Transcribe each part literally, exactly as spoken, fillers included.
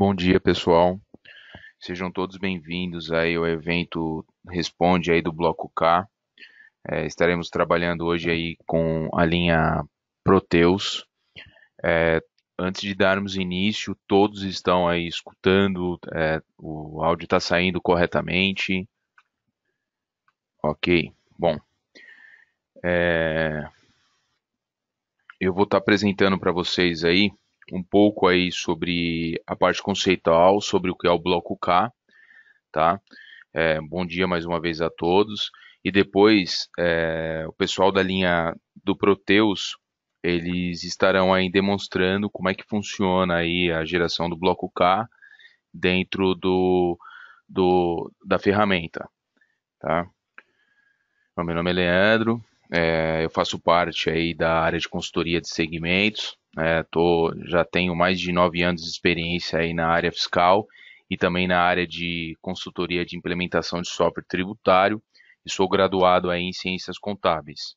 Bom dia, pessoal. Sejam todos bem-vindos aí ao evento Responde aí do Bloco K. É, estaremos trabalhando hoje aí com a linha Protheus. É, antes de darmos início, todos estão aí escutando, é, o áudio está saindo corretamente. Ok, bom. É, eu vou estar apresentando para vocês aí um pouco aí sobre a parte conceitual, sobre o que é o Bloco K, tá? É, bom dia mais uma vez a todos. E depois, é, o pessoal da linha do Protheus, eles estarão aí demonstrando como é que funciona aí a geração do Bloco K dentro do, do, da ferramenta, tá? Meu nome é Leandro, é, eu faço parte aí da área de consultoria de segmentos. É, tô, já tenho mais de nove anos de experiência aí na área fiscal e também na área de consultoria de implementação de software tributário e sou graduado aí em Ciências Contábeis.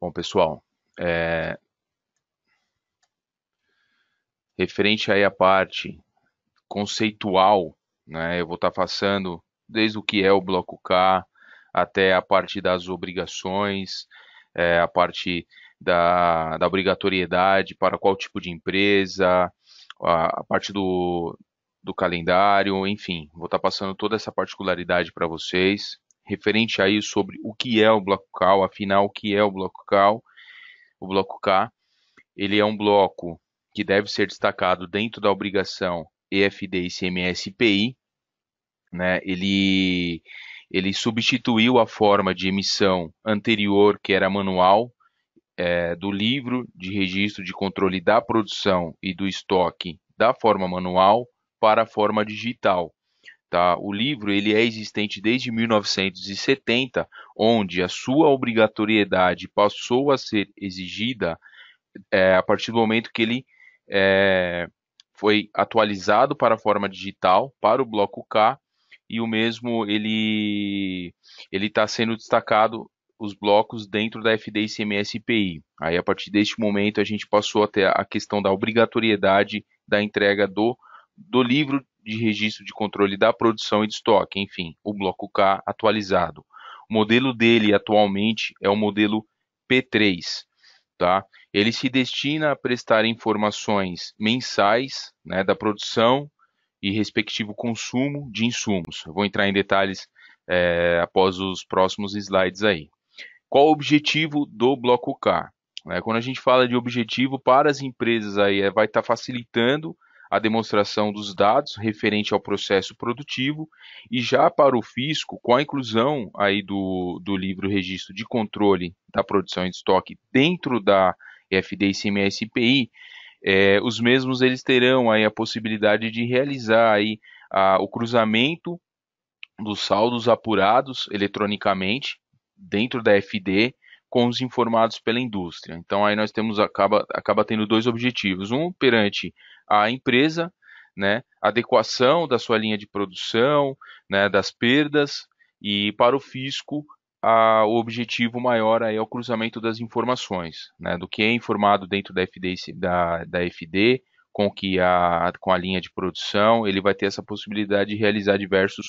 Bom, pessoal, é, referente aí à parte conceitual, né, eu vou estar passando desde o que é o Bloco K até a parte das obrigações, É, a parte da, da obrigatoriedade para qual tipo de empresa, a, a parte do, do calendário, enfim, vou estar passando toda essa particularidade para vocês, referente aí sobre o que é o Bloco K, afinal, o que é o Bloco K. O Bloco K, ele é um bloco que deve ser destacado dentro da obrigação E F D I C M S I P I, né? ele... Ele substituiu a forma de emissão anterior, que era manual, é, do livro de registro de controle da produção e do estoque da forma manual para a forma digital. Tá? O livro ele é existente desde mil novecentos e setenta, onde a sua obrigatoriedade passou a ser exigida é, a partir do momento que ele é, foi atualizado para a forma digital, para o Bloco K, e o mesmo, ele ele está sendo destacado os blocos dentro da F D I C M S I P I. Aí, a partir deste momento, a gente passou até a questão da obrigatoriedade da entrega do, do livro de registro de controle da produção e de estoque, enfim, o Bloco K atualizado. O modelo dele, atualmente, é o modelo P três, tá? Ele se destina a prestar informações mensais, né, da produção e respectivo consumo de insumos. Eu vou entrar em detalhes é, após os próximos slides aí. Qual o objetivo do Bloco K? É, quando a gente fala de objetivo para as empresas, aí, é, vai estar facilitando a demonstração dos dados referente ao processo produtivo e já para o fisco, com a inclusão aí do, do livro registro de controle da produção e de estoque dentro da E F D I C M S I P I, É, os mesmos eles terão aí a possibilidade de realizar aí a, o cruzamento dos saldos apurados eletronicamente dentro da F D com os informados pela indústria. Então aí nós temos acaba, acaba tendo dois objetivos, um perante a empresa, né, adequação da sua linha de produção, né, das perdas, e para o fisco A, o objetivo maior aí é o cruzamento das informações, né, do que é informado dentro da F D, da, da F D com, que a, com a linha de produção, ele vai ter essa possibilidade de realizar diversos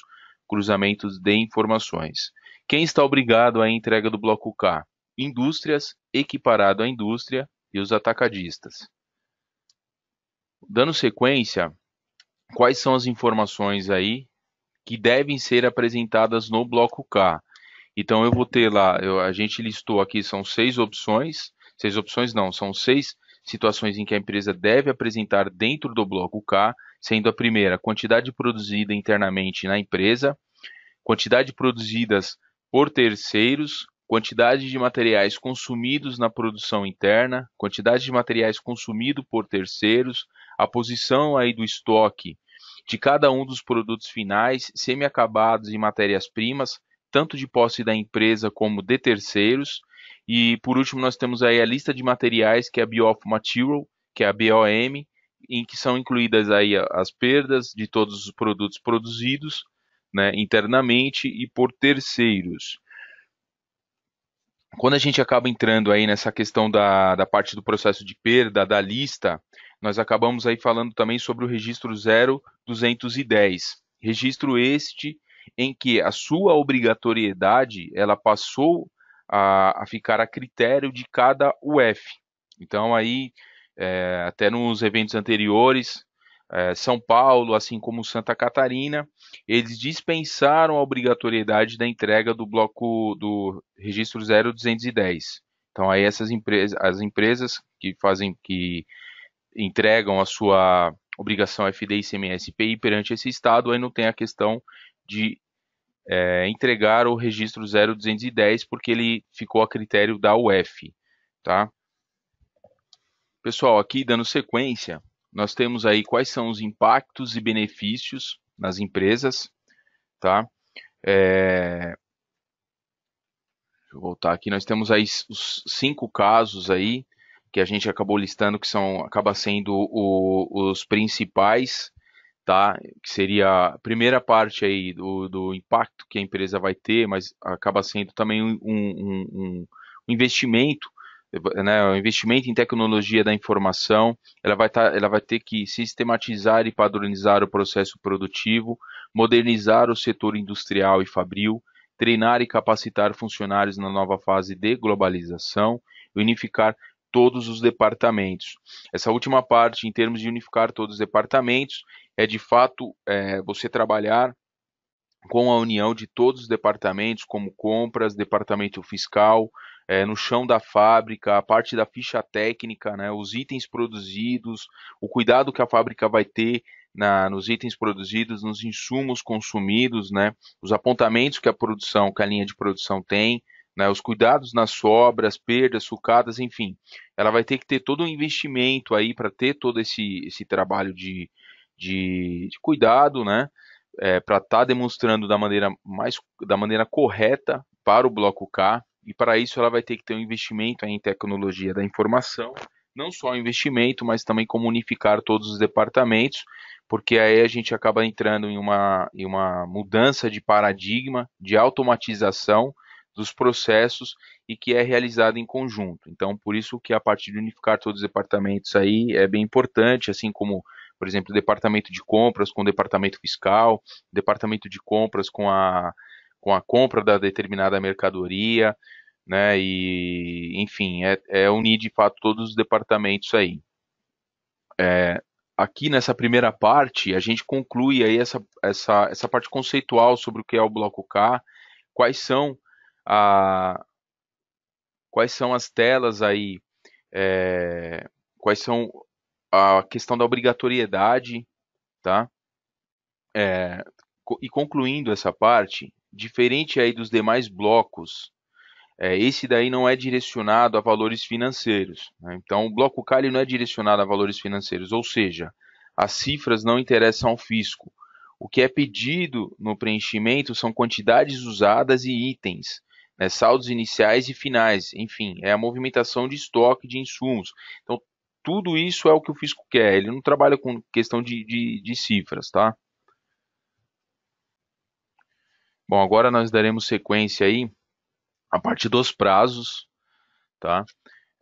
cruzamentos de informações. Quem está obrigado à entrega do Bloco K? Indústrias, equiparado à indústria e os atacadistas. Dando sequência, quais são as informações aí que devem ser apresentadas no Bloco K? Então, eu vou ter lá, eu, a gente listou aqui, são seis opções, seis opções não, são seis situações em que a empresa deve apresentar dentro do Bloco K, sendo a primeira, quantidade produzida internamente na empresa, quantidade produzidas por terceiros, quantidade de materiais consumidos na produção interna, quantidade de materiais consumido por terceiros, a posição aí do estoque de cada um dos produtos finais, semi-acabados e matérias-primas, tanto de posse da empresa como de terceiros. E, por último, nós temos aí a lista de materiais, que é a Bill of Material, que é a B O M, em que são incluídas aí as perdas de todos os produtos produzidos, né, internamente e por terceiros. Quando a gente acaba entrando aí nessa questão da, da parte do processo de perda, da lista, nós acabamos aí falando também sobre o registro zero duzentos e dez. Registro este em que a sua obrigatoriedade ela passou a, a ficar a critério de cada U F. Então, aí, é, até nos eventos anteriores, é, São Paulo, assim como Santa Catarina, eles dispensaram a obrigatoriedade da entrega do bloco do registro zero duzentos e dez. Então, aí essas empresas, as empresas que fazem, que entregam a sua obrigação E F D I C M S I P I perante esse estado, aí não tem a questão de é, entregar o registro zero duzentos e dez, porque ele ficou a critério da U F, tá? Pessoal, aqui dando sequência, nós temos aí quais são os impactos e benefícios nas empresas, tá? É... Deixa eu voltar aqui, nós temos aí os cinco casos aí que a gente acabou listando, que são, acaba sendo o, os principais, tá? Que seria a primeira parte aí do, do impacto que a empresa vai ter, mas acaba sendo também um, um, um, um investimento, né, o investimento em tecnologia da informação. Ela vai, tá, ela vai ter que sistematizar e padronizar o processo produtivo, modernizar o setor industrial e fabril, treinar e capacitar funcionários na nova fase de globalização, unificar todos os departamentos. Essa última parte, em termos de unificar todos os departamentos, é de fato é, você trabalhar com a união de todos os departamentos, como compras, departamento fiscal, É, no chão da fábrica, a parte da ficha técnica, né, os itens produzidos, o cuidado que a fábrica vai ter na, nos itens produzidos, nos insumos consumidos, né, os apontamentos que a produção, que a linha de produção tem, né, os cuidados nas sobras, perdas, sucadas, enfim. Ela vai ter que ter todo um investimento aí para ter todo esse, esse trabalho de, de, de cuidado, né, é, para estar tá demonstrando da maneira, mais, da maneira correta para o Bloco K. E para isso ela vai ter que ter um investimento em tecnologia da informação, não só investimento, mas também como unificar todos os departamentos, porque aí a gente acaba entrando em uma, em uma mudança de paradigma, de automatização dos processos e que é realizada em conjunto. Então, por isso que a parte de unificar todos os departamentos aí é bem importante, assim como, por exemplo, o departamento de compras com o departamento fiscal, o departamento de compras com a... com a compra da determinada mercadoria, né, e, enfim, é, é unir de fato todos os departamentos aí. É, aqui nessa primeira parte, a gente conclui aí essa, essa, essa parte conceitual sobre o que é o Bloco K, quais são, a, quais são as telas aí, é, quais são a questão da obrigatoriedade, tá? É, e concluindo essa parte, diferente aí dos demais blocos, é, esse daí não é direcionado a valores financeiros, né? Então, o Bloco K não é direcionado a valores financeiros, ou seja, as cifras não interessam ao fisco. O que é pedido no preenchimento são quantidades usadas e itens, né? Saldos iniciais e finais, enfim, é a movimentação de estoque de insumos. Então, tudo isso é o que o fisco quer, ele não trabalha com questão de, de, de cifras, tá? Bom, agora nós daremos sequência aí a parte dos prazos, tá?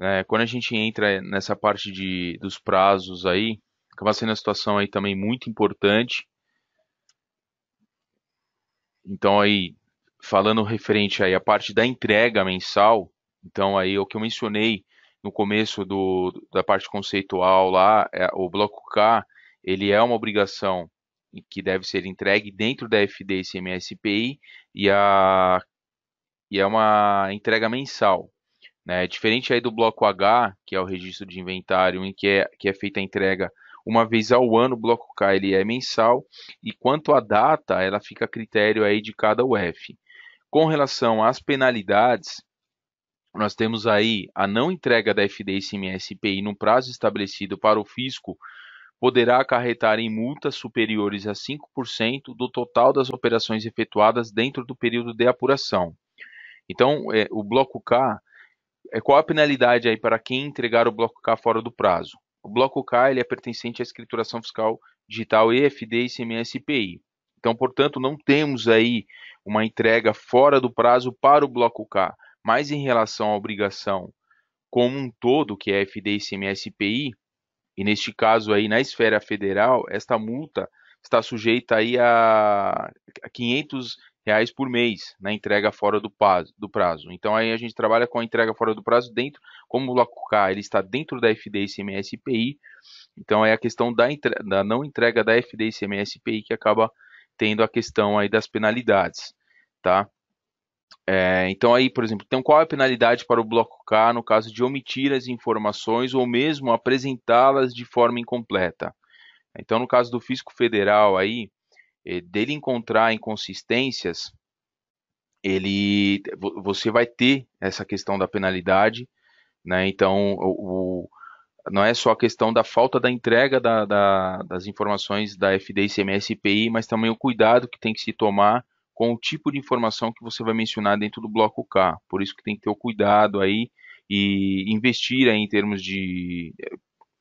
É, quando a gente entra nessa parte de, dos prazos aí, acaba sendo uma situação aí também muito importante. Então aí, falando referente aí a parte da entrega mensal, então aí é o que eu mencionei no começo do, da parte conceitual lá, é, o Bloco K, ele é uma obrigação que deve ser entregue dentro da E F D I C M S I P I e, a, e é uma entrega mensal, né? Diferente aí do Bloco H, que é o registro de inventário, em que é, que é feita a entrega uma vez ao ano, o Bloco K ele é mensal, e quanto à data, ela fica a critério aí de cada U F. Com relação às penalidades, nós temos aí a não entrega da E F D I C M S I P I no prazo estabelecido para o fisco, poderá acarretar em multas superiores a cinco por cento do total das operações efetuadas dentro do período de apuração. Então, é, o Bloco K, é, qual a penalidade aí para quem entregar o Bloco K fora do prazo? O Bloco K ele é pertencente à escrituração fiscal digital E F D I C M S I P I. Então, portanto, não temos aí uma entrega fora do prazo para o Bloco K, mas em relação à obrigação como um todo, que é E F D I C M S I P I, E neste caso aí, na esfera federal, esta multa está sujeita aí a quinhentos reais por mês na entrega fora do prazo, do prazo. Então aí a gente trabalha com a entrega fora do prazo dentro, como o bloco K ele está dentro da E F D I C M S I P I, então é a questão da, entrega, da não entrega da E F D I C M S I P I que acaba tendo a questão aí das penalidades, tá? É, então aí, por exemplo, então qual é a penalidade para o bloco K no caso de omitir as informações ou mesmo apresentá-las de forma incompleta? Então no caso do fisco federal aí, dele encontrar inconsistências, ele, você vai ter essa questão da penalidade, né? Então, o, o, não é só a questão da falta da entrega da, da, das informações da E F D I C M S I P I, mas também o cuidado que tem que se tomar com o tipo de informação que você vai mencionar dentro do bloco K. Por isso que tem que ter o cuidado aí e investir aí em termos de...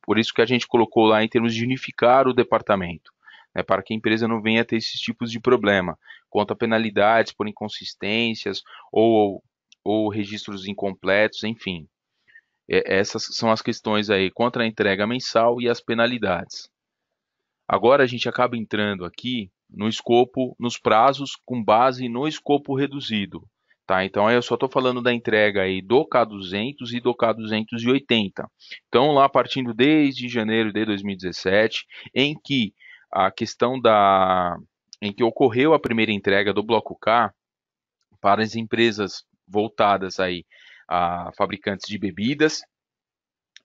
Por isso que a gente colocou lá em termos de unificar o departamento. É para que a empresa não venha a ter esses tipos de problema, quanto a penalidades por inconsistências ou, ou registros incompletos, enfim. É, essas são as questões aí, contra a entrega mensal e as penalidades. Agora a gente acaba entrando aqui no escopo, nos prazos com base no escopo reduzido. Tá? Então aí eu só estou falando da entrega aí do K duzentos e do K duzentos e oitenta. Então lá partindo desde janeiro de dois mil e dezessete, em que... a questão da em que ocorreu a primeira entrega do bloco K para as empresas voltadas aí a fabricantes de bebidas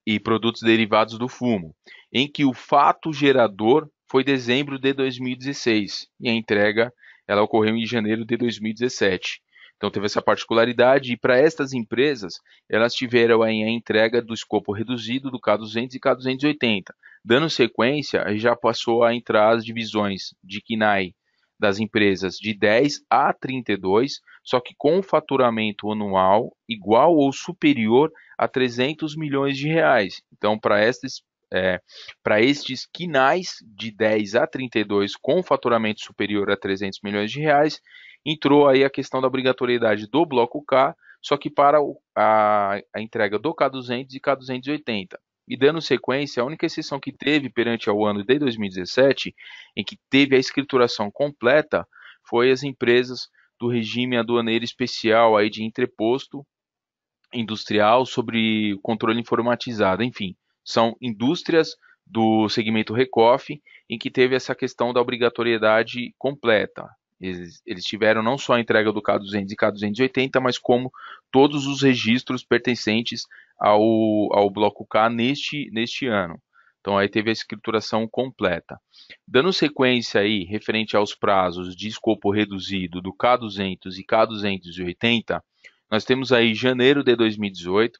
e produtos derivados do fumo, em que o fato gerador foi dezembro de dois mil e dezesseis e a entrega ela ocorreu em janeiro de dois mil e dezessete. Então teve essa particularidade e para estas empresas elas tiveram aí a entrega do escopo reduzido do K duzentos e K duzentos e oitenta. Dando sequência, já passou a entrar as divisões de C N A E das empresas de dez a trinta e dois, só que com um faturamento anual igual ou superior a trezentos milhões de reais. Então, para estes, é, para estes C N A Es de dez a trinta e dois com faturamento superior a trezentos milhões de reais, entrou aí a questão da obrigatoriedade do bloco K, só que para a, a entrega do K duzentos e K duzentos e oitenta. E dando sequência, a única exceção que teve perante ao ano de dois mil e dezessete, em que teve a escrituração completa, foi as empresas do regime aduaneiro especial aí de entreposto industrial sobre controle informatizado. Enfim, são indústrias do segmento RECOF em que teve essa questão da obrigatoriedade completa. Eles, eles tiveram não só a entrega do K duzentos e K duzentos e oitenta, mas como todos os registros pertencentes Ao, ao bloco K neste, neste ano. Então aí teve a escrituração completa. Dando sequência aí, referente aos prazos de escopo reduzido do K duzentos e K duzentos e oitenta, nós temos aí janeiro de dois mil e dezoito,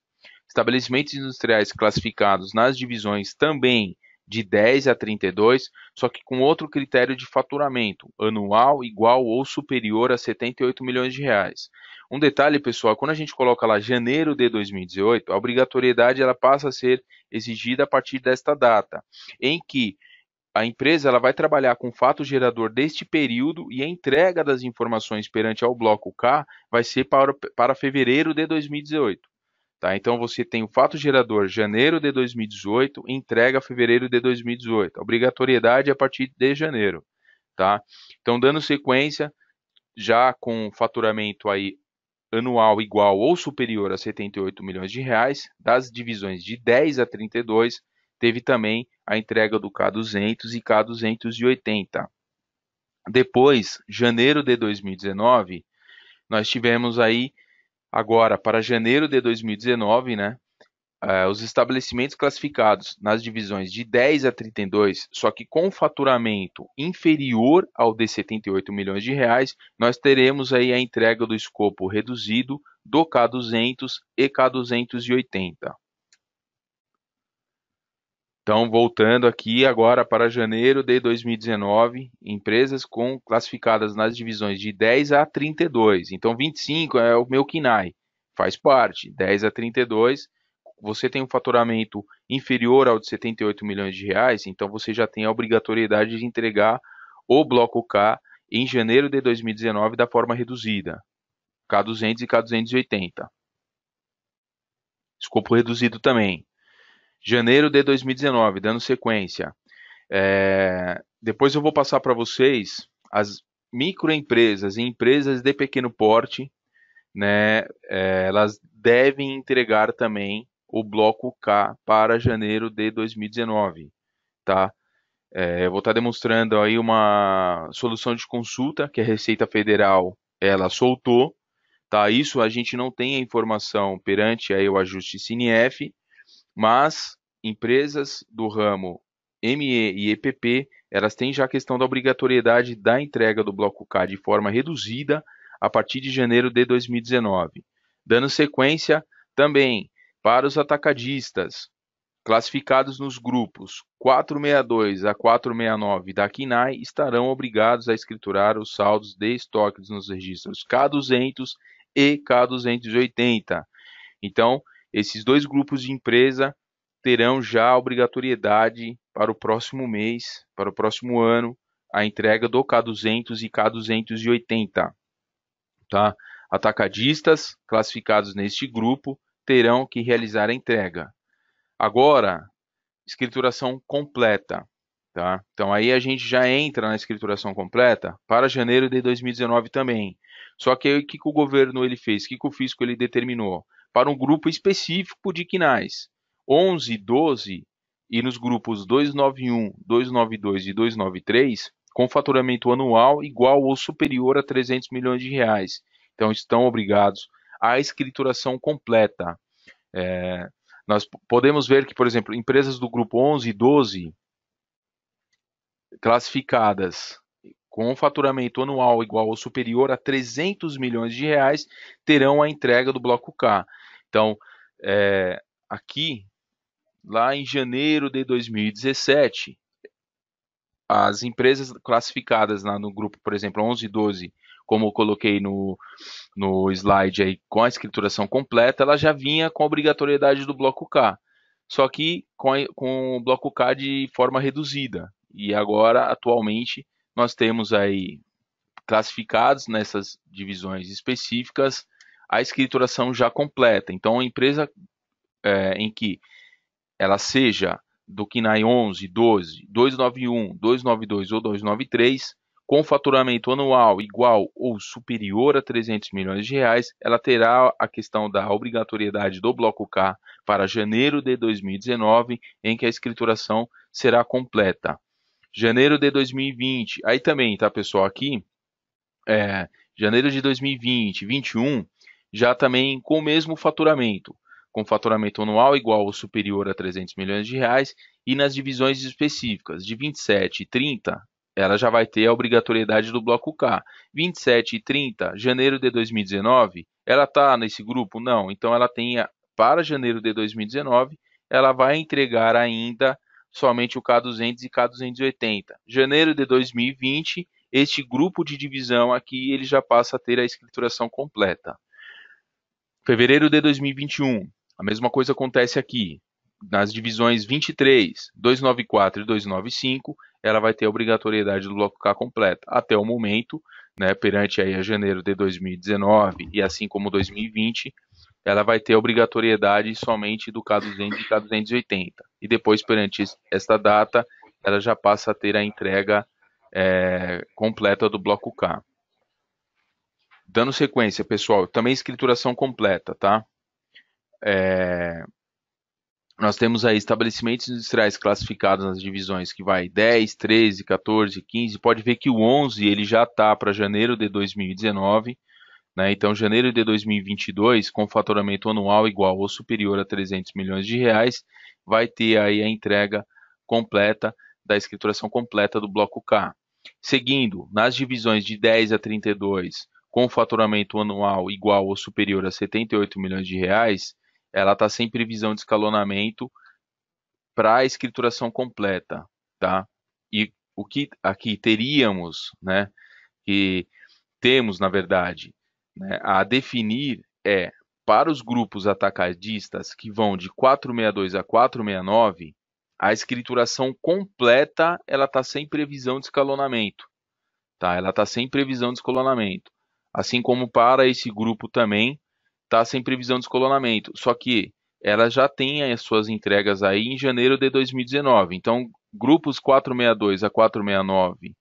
estabelecimentos industriais classificados nas divisões também de dez a trinta e dois, só que com outro critério de faturamento, anual igual ou superior a setenta e oito milhões de reais. Um detalhe, pessoal, quando a gente coloca lá janeiro de dois mil e dezoito, a obrigatoriedade ela passa a ser exigida a partir desta data, em que a empresa ela vai trabalhar com o fato gerador deste período e a entrega das informações perante ao bloco K vai ser para, para fevereiro de dois mil e dezoito. Tá, então, você tem o fato gerador janeiro de dois mil e dezoito, entrega fevereiro de dois mil e dezoito. Obrigatoriedade a partir de janeiro. Tá? Então, dando sequência, já com faturamento aí anual igual ou superior a setenta e oito milhões de reais, das divisões de dez a trinta e dois, teve também a entrega do K duzentos e K duzentos e oitenta. Depois, janeiro de dois mil e dezenove, nós tivemos aí... Agora, para janeiro de dois mil e dezenove, né, uh, os estabelecimentos classificados nas divisões de dez a trinta e dois, só que com faturamento inferior ao de setenta e oito milhões de reais, nós teremos aí a entrega do escopo reduzido do K duzentos e K duzentos e oitenta. Então, voltando aqui agora para janeiro de dois mil e dezenove, empresas com, classificadas nas divisões de dez a trinta e dois. Então, vinte e cinco é o meu C N A E, faz parte, dez a trinta e dois. Você tem um faturamento inferior ao de setenta e oito milhões de reais, então você já tem a obrigatoriedade de entregar o bloco K em janeiro de dois mil e dezenove da forma reduzida, K duzentos e K duzentos e oitenta. Escopo reduzido também. janeiro de dois mil e dezenove, dando sequência. É, depois eu vou passar para vocês as microempresas e empresas de pequeno porte, né, é, elas devem entregar também o bloco K para janeiro de dois mil e dezenove, tá? É, eu vou estar demonstrando aí uma solução de consulta que a Receita Federal ela soltou, tá? Isso a gente não tem a informação perante aí o ajuste SINIEF, mas empresas do ramo M E e E P P, elas têm já a questão da obrigatoriedade da entrega do bloco K de forma reduzida a partir de janeiro de dois mil e dezenove. Dando sequência também para os atacadistas, classificados nos grupos quatrocentos e sessenta e dois a quatrocentos e sessenta e nove da C N A E, estarão obrigados a escriturar os saldos de estoques nos registros K duzentos e K duzentos e oitenta. Então, esses dois grupos de empresa terão já a obrigatoriedade para o próximo mês, para o próximo ano, a entrega do K duzentos e K duzentos e oitenta. Tá? Atacadistas classificados neste grupo terão que realizar a entrega. Agora, escrituração completa. Tá? Então, aí a gente já entra na escrituração completa para janeiro de dois mil e dezenove também. Só que aí, o que o governo ele fez? O que o fisco ele determinou? Para um grupo específico de C N A Es. onze, doze e nos grupos duzentos e noventa e um, duzentos e noventa e dois e duzentos e noventa e três, com faturamento anual igual ou superior a trezentos milhões de reais. Então, estão obrigados à escrituração completa. É, nós podemos ver que, por exemplo, empresas do grupo onze e doze, classificadas com faturamento anual igual ou superior a trezentos milhões de reais, terão a entrega do bloco K. Então, é, aqui, lá em janeiro de dois mil e dezessete, as empresas classificadas lá no grupo, por exemplo, onze e doze, como eu coloquei no, no slide aí, com a escrituração completa, ela já vinha com a obrigatoriedade do bloco K, só que com, a, com o bloco K de forma reduzida. E agora, atualmente, nós temos aí classificados nessas divisões específicas a escrituração já completa. Então, a empresa é, em que ela seja do C N A E onze, doze, duzentos e noventa e um, duzentos e noventa e dois ou duzentos e noventa e três, com faturamento anual igual ou superior a trezentos milhões de reais, ela terá a questão da obrigatoriedade do bloco K para janeiro de dois mil e dezenove, em que a escrituração será completa. Janeiro de dois mil e vinte, aí também, tá, pessoal, aqui, é, janeiro de dois mil e vinte, vinte e um, já também com o mesmo faturamento, com faturamento anual igual ou superior a trezentos milhões de reais, e nas divisões específicas de vinte e sete e trinta, ela já vai ter a obrigatoriedade do bloco K. vinte e sete e trinta, janeiro de dois mil e dezenove, ela está nesse grupo? Não. Então, ela tem, para janeiro de dois mil e dezenove, ela vai entregar ainda somente o K duzentos e K duzentos e oitenta. Janeiro de dois mil e vinte, este grupo de divisão aqui, ele já passa a ter a escrituração completa. Fevereiro de dois mil e vinte e um, a mesma coisa acontece aqui, nas divisões vinte e três, duzentos e noventa e quatro e duzentos e noventa e cinco, ela vai ter a obrigatoriedade do bloco K completa. Até o momento, né, perante aí a janeiro de dois mil e dezenove e assim como dois mil e vinte, ela vai ter a obrigatoriedade somente do K duzentos e K duzentos e oitenta. E depois, perante esta data, ela já passa a ter a entrega é, completa do bloco K. Dando sequência, pessoal, também escrituração completa, tá? É... Nós temos aí estabelecimentos industriais classificados nas divisões que vai dez, treze, quatorze, quinze. Pode ver que o onze ele já está para janeiro de dois mil e dezenove, né? Então, janeiro de dois mil e vinte e dois, com faturamento anual igual ou superior a trezentos milhões de reais, vai ter aí a entrega completa da escrituração completa do bloco K. Seguindo, nas divisões de dez a trinta e dois, com faturamento anual igual ou superior a setenta e oito milhões de reais, ela está sem previsão de escalonamento para a escrituração completa, tá? E o que aqui teríamos, né, que temos, na verdade, né, a definir é, para os grupos atacadistas que vão de quatrocentos e sessenta e dois a quatrocentos e sessenta e nove, a escrituração completa, ela está sem previsão de escalonamento, tá? Ela está sem previsão de escalonamento. Assim como para esse grupo também, está sem previsão de descolonamento. Só que ela já tem as suas entregas aí em janeiro de dois mil e dezenove. Então, grupos quatrocentos e sessenta e dois a quatrocentos e sessenta e nove,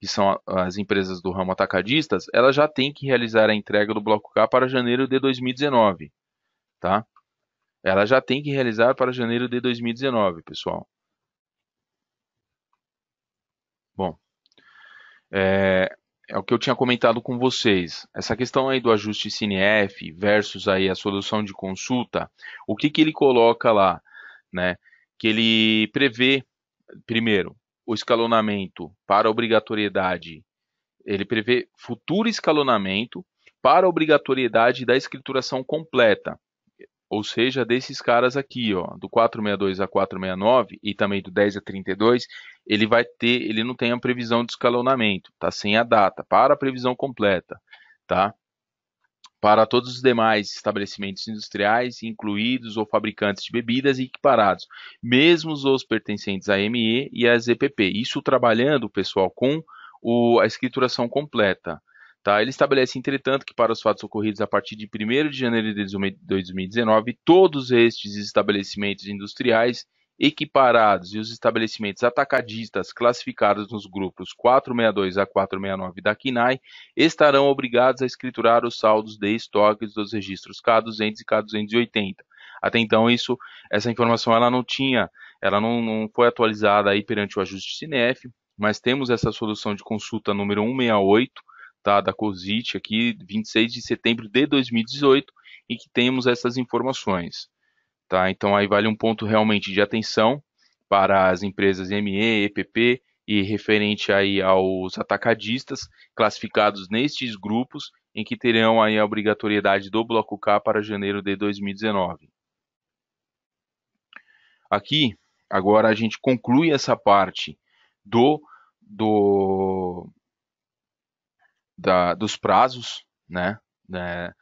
que são as empresas do ramo atacadistas, ela já tem que realizar a entrega do Bloco K para janeiro de dois mil e dezenove, tá? Ela já tem que realizar para janeiro de dois mil e dezenove, pessoal. Bom, é, é o que eu tinha comentado com vocês. Essa questão aí do ajuste SINIEF versus aí a solução de consulta, o que que ele coloca lá, né? Que ele prevê, primeiro, o escalonamento para obrigatoriedade. Ele prevê futuro escalonamento para obrigatoriedade da escrituração completa, ou seja, desses caras aqui, ó, do quatrocentos e sessenta e dois a quatrocentos e sessenta e nove e também do dez a trinta e dois, ele vai ter, ele não tem a previsão de escalonamento, tá? Sem a data, para a previsão completa, tá? Para todos os demais estabelecimentos industriais, incluídos ou fabricantes de bebidas e equiparados, mesmo os pertencentes à M E e às E P P. Isso trabalhando, pessoal, com o, a escrituração completa. Tá? Ele estabelece, entretanto, que para os fatos ocorridos a partir de primeiro de janeiro de dois mil e dezenove, todos estes estabelecimentos industriais equiparados e os estabelecimentos atacadistas classificados nos grupos quatrocentos e sessenta e dois a quatrocentos e sessenta e nove da C N A E estarão obrigados a escriturar os saldos de estoques dos registros K duzentos e K duzentos e oitenta. Até então, isso, essa informação ela não tinha, ela não, não foi atualizada aí perante o ajuste SINIEF, mas temos essa solução de consulta número cento e sessenta e oito, tá, da COSIT, aqui, vinte e seis de setembro de dois mil e dezoito, e que temos essas informações. Tá? Então, aí vale um ponto realmente de atenção para as empresas M E, E P P e referente aí aos atacadistas classificados nestes grupos em que terão aí a obrigatoriedade do Bloco K para janeiro de dois mil e dezenove. Aqui, agora a gente conclui essa parte do... do Da, dos prazos, né, né,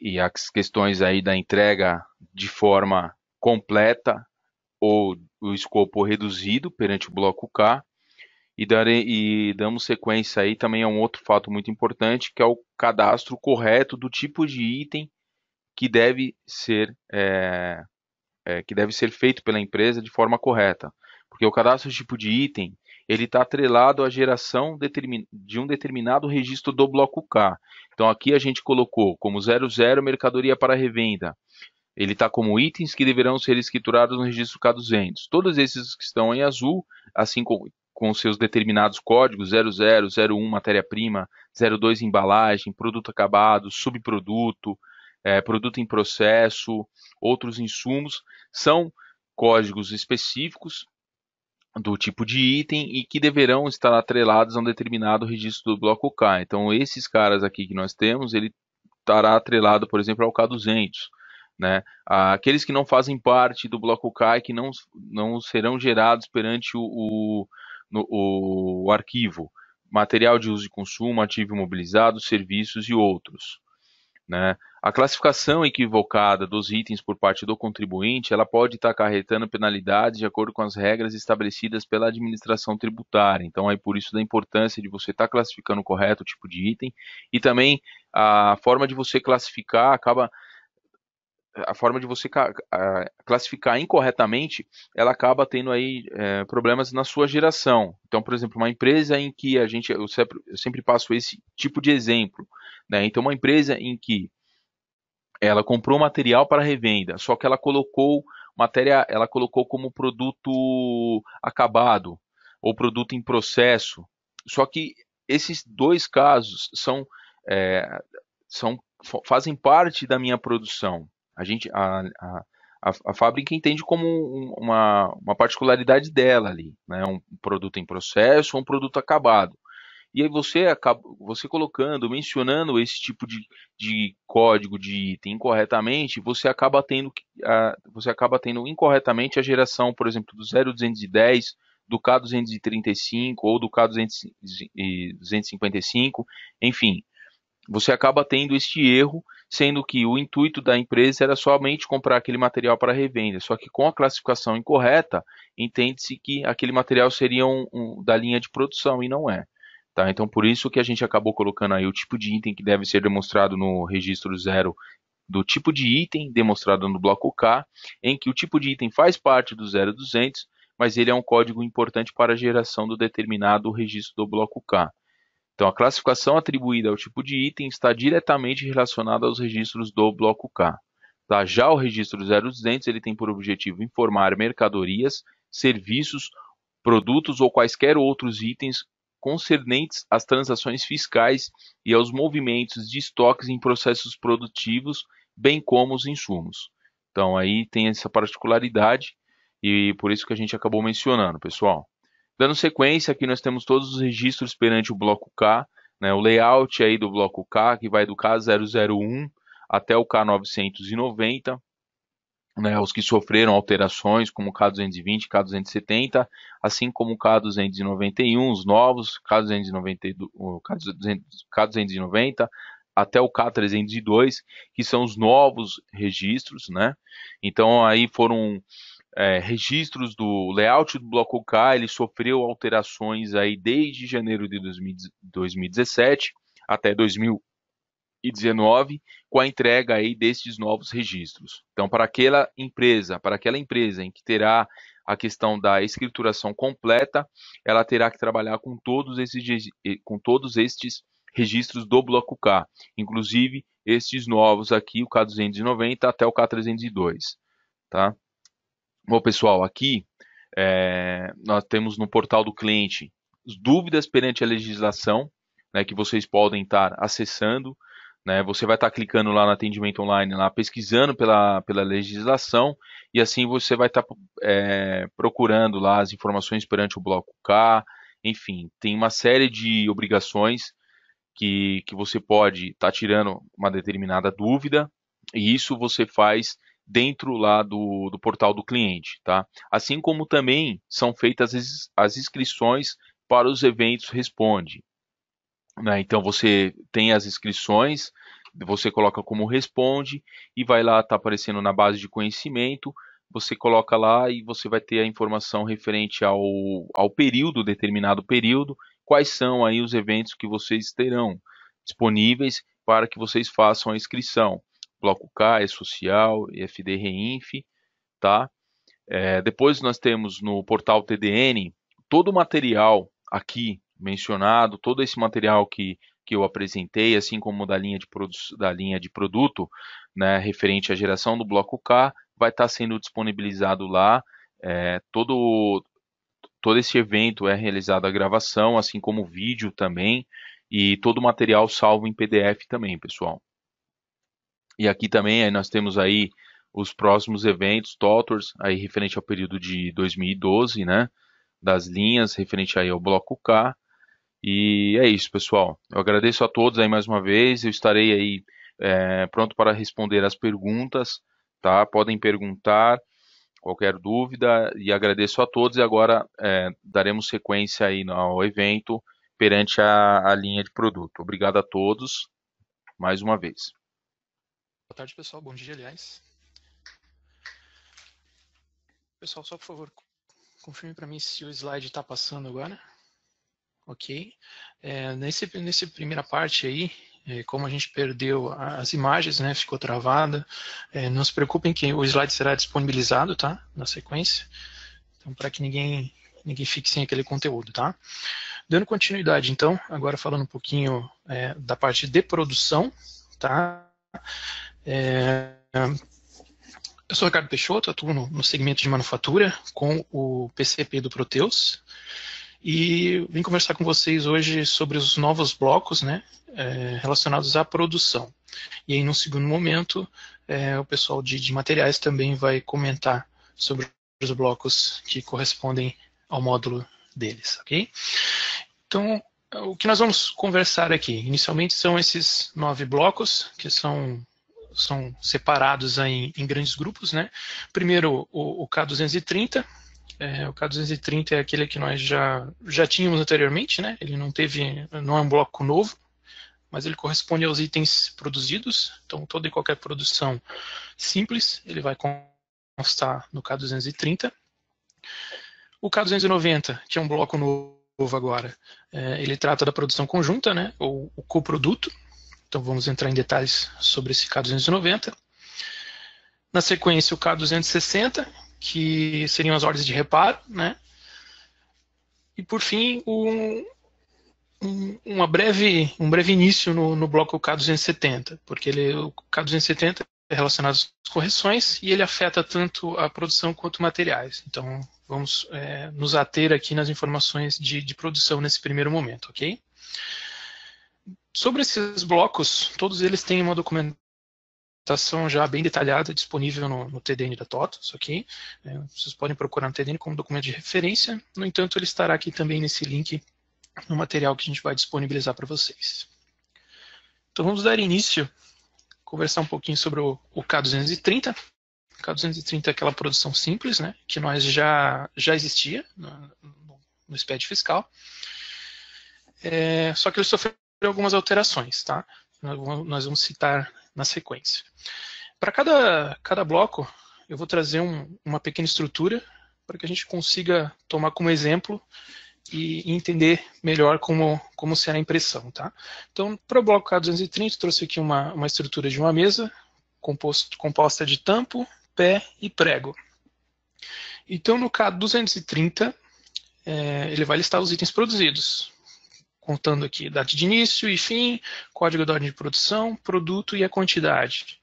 e as questões aí da entrega de forma completa ou o escopo reduzido perante o Bloco K, e, darei, e damos sequência aí também a um outro fato muito importante, que é o cadastro correto do tipo de item que deve ser, é, é, que deve ser feito pela empresa de forma correta, porque o cadastro do tipo de item ele está atrelado à geração de um determinado registro do Bloco K. Então, aqui a gente colocou como zero zero mercadoria para revenda. Ele está como itens que deverão ser escriturados no registro K duzentos. Todos esses que estão em azul, assim com, com seus determinados códigos, zero zero, zero um matéria-prima, zero dois embalagem, produto acabado, subproduto, é, produto em processo, outros insumos, são códigos específicos do tipo de item e que deverão estar atrelados a um determinado registro do Bloco K. Então, esses caras aqui que nós temos, ele estará atrelado, por exemplo, ao K duzentos. Né? Aqueles que não fazem parte do Bloco K e que não, não serão gerados perante o, o, no, o arquivo. Material de uso e consumo, ativo imobilizado, serviços e outros. Né? A classificação equivocada dos itens por parte do contribuinte, ela pode estar acarretando penalidades de acordo com as regras estabelecidas pela administração tributária. Então, aí por isso da importância de você estar classificando correto o tipo de item, e também a forma de você classificar acaba a forma de você classificar incorretamente, ela acaba tendo aí é, problemas na sua geração. Então, por exemplo, uma empresa em que a gente, eu sempre, eu sempre passo esse tipo de exemplo, né? Então, uma empresa em que ela comprou material para revenda, só que ela colocou matéria, ela colocou como produto acabado ou produto em processo. Só que esses dois casos são, é, são fazem parte da minha produção. A, gente, a, a, a fábrica entende como uma, uma particularidade dela ali, né? Um produto em processo ou um produto acabado. E aí você, acaba, você colocando, mencionando esse tipo de, de código de item incorretamente, você acaba, tendo, a, você acaba tendo incorretamente a geração, por exemplo, do zero duzentos e dez, do K duzentos e trinta e cinco ou do K duzentos e cinquenta e cinco, enfim. Você acaba tendo este erro, sendo que o intuito da empresa era somente comprar aquele material para revenda. Só que com a classificação incorreta, entende-se que aquele material seria um, um, da linha de produção e não é. Tá? Então, por isso que a gente acabou colocando aí o tipo de item que deve ser demonstrado no registro zero do tipo de item demonstrado no bloco K, em que o tipo de item faz parte do zero duzentos, mas ele é um código importante para a geração do determinado registro do bloco K. Então, a classificação atribuída ao tipo de item está diretamente relacionada aos registros do bloco K. Tá? Já o registro zero duzentos ele tem por objetivo informar mercadorias, serviços, produtos ou quaisquer outros itens concernentes às transações fiscais e aos movimentos de estoques em processos produtivos, bem como os insumos. Então, aí tem essa particularidade e por isso que a gente acabou mencionando, pessoal. Dando sequência, aqui nós temos todos os registros perante o bloco K, né, o layout aí do bloco K, que vai do K zero zero um até o K novecentos e noventa, né, os que sofreram alterações, como o K duzentos e vinte, K duzentos e setenta, assim como o K duzentos e noventa e um, os novos, K duzentos e noventa, K duzentos e noventa até o K trezentos e dois, que são os novos registros, né? Então, aí foram... É, registros do layout do bloco K, ele sofreu alterações aí desde janeiro de dois mil e dezessete até dois mil e dezenove, com a entrega aí destes novos registros. Então, para aquela empresa, para aquela empresa em que terá a questão da escrituração completa, ela terá que trabalhar com todos esses, com todos estes registros do bloco K, inclusive estes novos aqui, o K duzentos e noventa até o K trezentos e dois, tá? Bom, pessoal, aqui é, nós temos no portal do cliente as dúvidas perante a legislação, né, que vocês podem estar acessando, né, você vai estar clicando lá no atendimento online, lá, pesquisando pela, pela legislação, e assim você vai estar é, procurando lá as informações perante o bloco K, enfim, tem uma série de obrigações que, que você pode estar tirando uma determinada dúvida, e isso você faz dentro lá do, do portal do cliente, tá? Assim como também são feitas as inscrições para os eventos Responde, né? Então você tem as inscrições, você coloca como Responde e vai lá, tá aparecendo na base de conhecimento, você coloca lá e você vai ter a informação referente ao, ao período, determinado período, quais são aí os eventos que vocês terão disponíveis para que vocês façam a inscrição. Bloco K, E-Social, E F D Reinf, tá? É, depois nós temos no portal T D N todo o material aqui mencionado, todo esse material que, que eu apresentei, assim como da linha de, produ- da linha de produto, né, referente à geração do bloco K, vai estar sendo disponibilizado lá. É, todo, todo esse evento é realizado a gravação, assim como o vídeo também, e todo o material salvo em P D F também, pessoal. E aqui também aí nós temos aí os próximos eventos, Totors, aí referente ao período de dois mil e doze, né? Das linhas, referente aí ao bloco K. E é isso, pessoal. Eu agradeço a todos aí mais uma vez. Eu estarei aí é, pronto para responder as perguntas, tá? Podem perguntar qualquer dúvida. E agradeço a todos. E agora é, daremos sequência aí ao evento perante a, a linha de produto. Obrigado a todos mais uma vez. Boa tarde, pessoal. Bom dia, aliás. Pessoal, só por favor, confirme para mim se o slide está passando agora. Ok. É, nesse, nesse primeira parte aí, é, como a gente perdeu as imagens, né, ficou travada, é, não se preocupem que o slide será disponibilizado, tá? Na sequência. Então, para que ninguém, ninguém fique sem aquele conteúdo, tá? Dando continuidade, então, agora falando um pouquinho é, da parte de produção, tá? É, eu sou o Ricardo Peixoto, atuo no, no segmento de manufatura com o P C P do Protheus e vim conversar com vocês hoje sobre os novos blocos, né, é, relacionados à produção. E aí, num segundo momento, é, o pessoal de, de materiais também vai comentar sobre os blocos que correspondem ao módulo deles, ok? Então, o que nós vamos conversar aqui, inicialmente, são esses nove blocos, que são, são separados aí em grandes grupos, né? Primeiro, o, o K duzentos e trinta. É, o K duzentos e trinta é aquele que nós já, já tínhamos anteriormente, né? Ele não teve, não é um bloco novo, mas ele corresponde aos itens produzidos. Então, toda e qualquer produção simples, ele vai constar no K duzentos e trinta. O K duzentos e noventa, que é um bloco novo, agora, ele trata da produção conjunta, né, ou o coproduto. Então vamos entrar em detalhes sobre esse K duzentos e noventa. Na sequência, o K duzentos e sessenta, que seriam as ordens de reparo, né? E por fim, um, um, uma breve, um breve início no, no bloco K duzentos e setenta, porque ele, o K duzentos e setenta é relacionado às correções e ele afeta tanto a produção quanto materiais. Então vamos é, nos ater aqui nas informações de, de produção nesse primeiro momento, ok? Sobre esses blocos, todos eles têm uma documentação já bem detalhada, disponível no, no T D N da TOTVS, ok? É, vocês podem procurar no T D N como documento de referência, no entanto, ele estará aqui também nesse link, no material que a gente vai disponibilizar para vocês. Então vamos dar início, conversar um pouquinho sobre o, o K duzentos e trinta. O K duzentos e trinta é aquela produção simples, né, que nós já, já existia no, no SPED fiscal, é, só que ele sofreu algumas alterações, tá? Nós vamos citar na sequência. Para cada, cada bloco, eu vou trazer um, uma pequena estrutura para que a gente consiga tomar como exemplo e entender melhor como, como será a impressão, tá? Então, para o bloco K duzentos e trinta, trouxe aqui uma, uma estrutura de uma mesa composto, composta de tampo, pé e prego. Então, no K duzentos e trinta, é, ele vai listar os itens produzidos, contando aqui data de início e fim, código da ordem de produção, produto e a quantidade.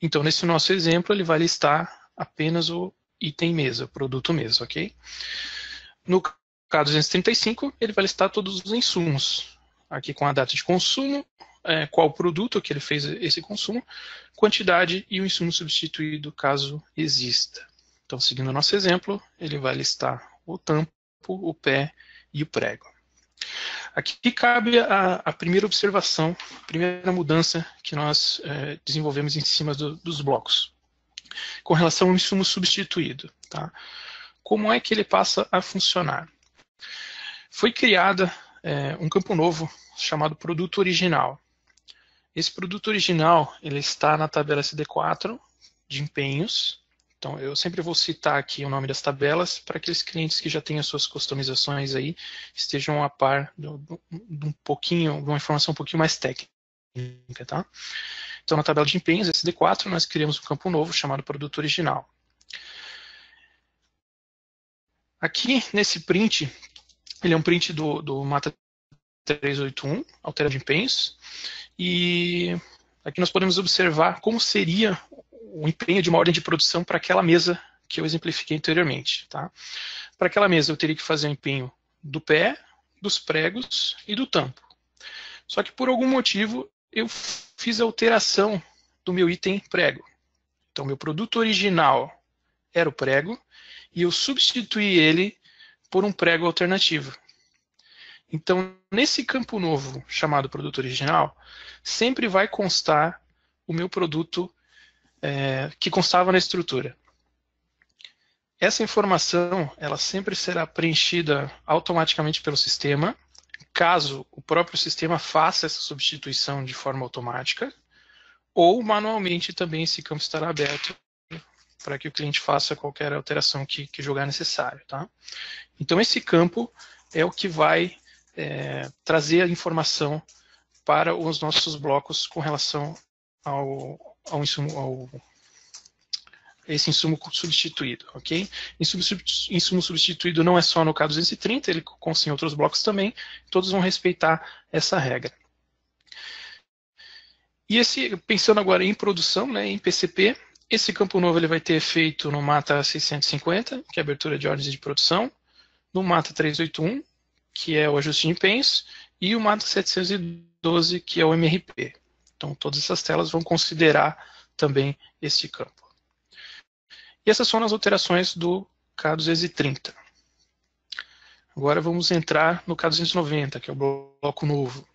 Então, nesse nosso exemplo, ele vai listar apenas o item mesa, o produto mesa, ok? No K duzentos e trinta e cinco, ele vai listar todos os insumos, aqui com a data de consumo, é, qual produto que ele fez esse consumo, quantidade e o insumo substituído, caso exista. Então, seguindo o nosso exemplo, ele vai listar o tampo, o pé e o prego. Aqui cabe a, a primeira observação, a primeira mudança que nós eh, desenvolvemos em cima do, dos blocos, com relação ao insumo substituído, tá? Como é que ele passa a funcionar? Foi criada eh, um campo novo chamado produto original. Esse produto original ele está na tabela S D quatro de empenhos. Então, eu sempre vou citar aqui o nome das tabelas para aqueles clientes que já têm as suas customizações aí, estejam a par de um pouquinho, de uma informação um pouquinho mais técnica, tá? Então, na tabela de empenhos, S D quatro, nós criamos um campo novo chamado produto original. Aqui, nesse print, ele é um print do, do Mata trezentos e oitenta e um, altera de empenhos, e aqui nós podemos observar como seria o empenho de uma ordem de produção para aquela mesa que eu exemplifiquei anteriormente, tá? Para aquela mesa eu teria que fazer o empenho do pé, dos pregos e do tampo. Só que por algum motivo eu fiz a alteração do meu item prego. Então meu produto original era o prego e eu substituí ele por um prego alternativo. Então nesse campo novo chamado produto original, sempre vai constar o meu produto É, que constava na estrutura. Essa informação ela sempre será preenchida automaticamente pelo sistema, caso o próprio sistema faça essa substituição de forma automática, ou manualmente também esse campo estará aberto para que o cliente faça qualquer alteração que, que julgar necessário, tá? Então esse campo é o que vai é, trazer a informação para os nossos blocos com relação ao Ao insumo, ao, esse insumo substituído, ok? Insumo, insumo substituído não é só no K duzentos e trinta, ele consta em outros blocos também, todos vão respeitar essa regra. E esse, pensando agora em produção, né, em P C P, esse campo novo ele vai ter efeito no Mata seiscentos e cinquenta, que é a abertura de ordens de produção, no Mata trezentos e oitenta e um, que é o ajuste de empenhos, e o Mata setecentos e doze, que é o M R P. Então, todas essas telas vão considerar também este campo. E essas são as alterações do K duzentos e trinta. Agora vamos entrar no K duzentos e noventa, que é o bloco novo.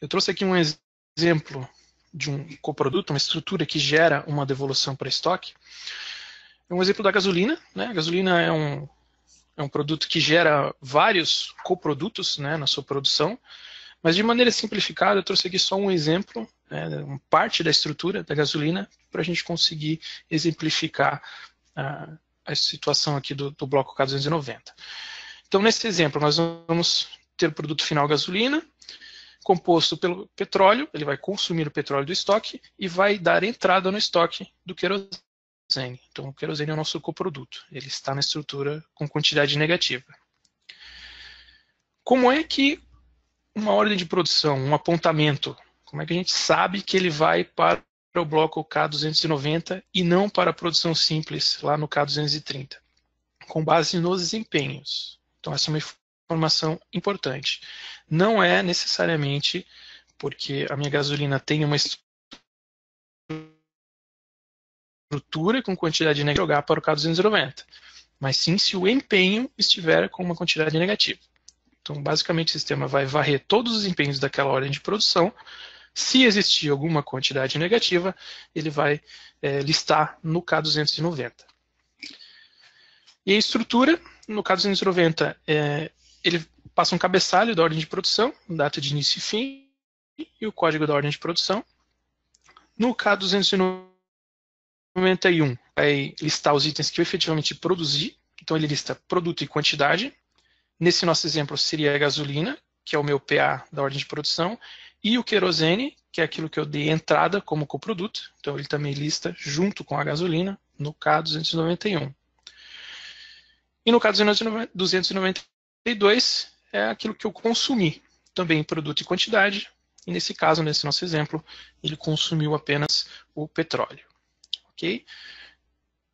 Eu trouxe aqui um exemplo de um coproduto, uma estrutura que gera uma devolução para estoque. É um exemplo da gasolina, né? A gasolina é um, é um produto que gera vários coprodutos, né, na sua produção. Mas de maneira simplificada, eu trouxe aqui só um exemplo, né, uma parte da estrutura da gasolina, para a gente conseguir exemplificar ah, a situação aqui do, do bloco K duzentos e noventa. Então, nesse exemplo, nós vamos ter o produto final gasolina, composto pelo petróleo, ele vai consumir o petróleo do estoque e vai dar entrada no estoque do querosene. Então, o querosene é o nosso coproduto, ele está na estrutura com quantidade negativa. Como é que uma ordem de produção, um apontamento, como é que a gente sabe que ele vai para o bloco K duzentos e noventa e não para a produção simples lá no K duzentos e trinta? Com base nos desempenhos. Então, essa é uma informação importante. Não é necessariamente porque a minha gasolina tem uma estrutura com quantidade negativa jogar para o K duzentos e noventa, mas sim se o empenho estiver com uma quantidade negativa. Então, basicamente, o sistema vai varrer todos os empenhos daquela ordem de produção. Se existir alguma quantidade negativa, ele vai é, listar no K duzentos e noventa. E a estrutura, no K duzentos e noventa, é, ele passa um cabeçalho da ordem de produção, data de início e fim, e o código da ordem de produção. No K duzentos e noventa e um, vai listar os itens que eu efetivamente produzi. Então, ele lista produto e quantidade. Nesse nosso exemplo seria a gasolina, que é o meu P A da ordem de produção, e o querosene, que é aquilo que eu dei entrada como coproduto. Então, ele também lista junto com a gasolina no K duzentos e noventa e um. E no K duzentos e noventa e dois é aquilo que eu consumi, também produto e quantidade. E nesse caso, nesse nosso exemplo, ele consumiu apenas o petróleo. Ok?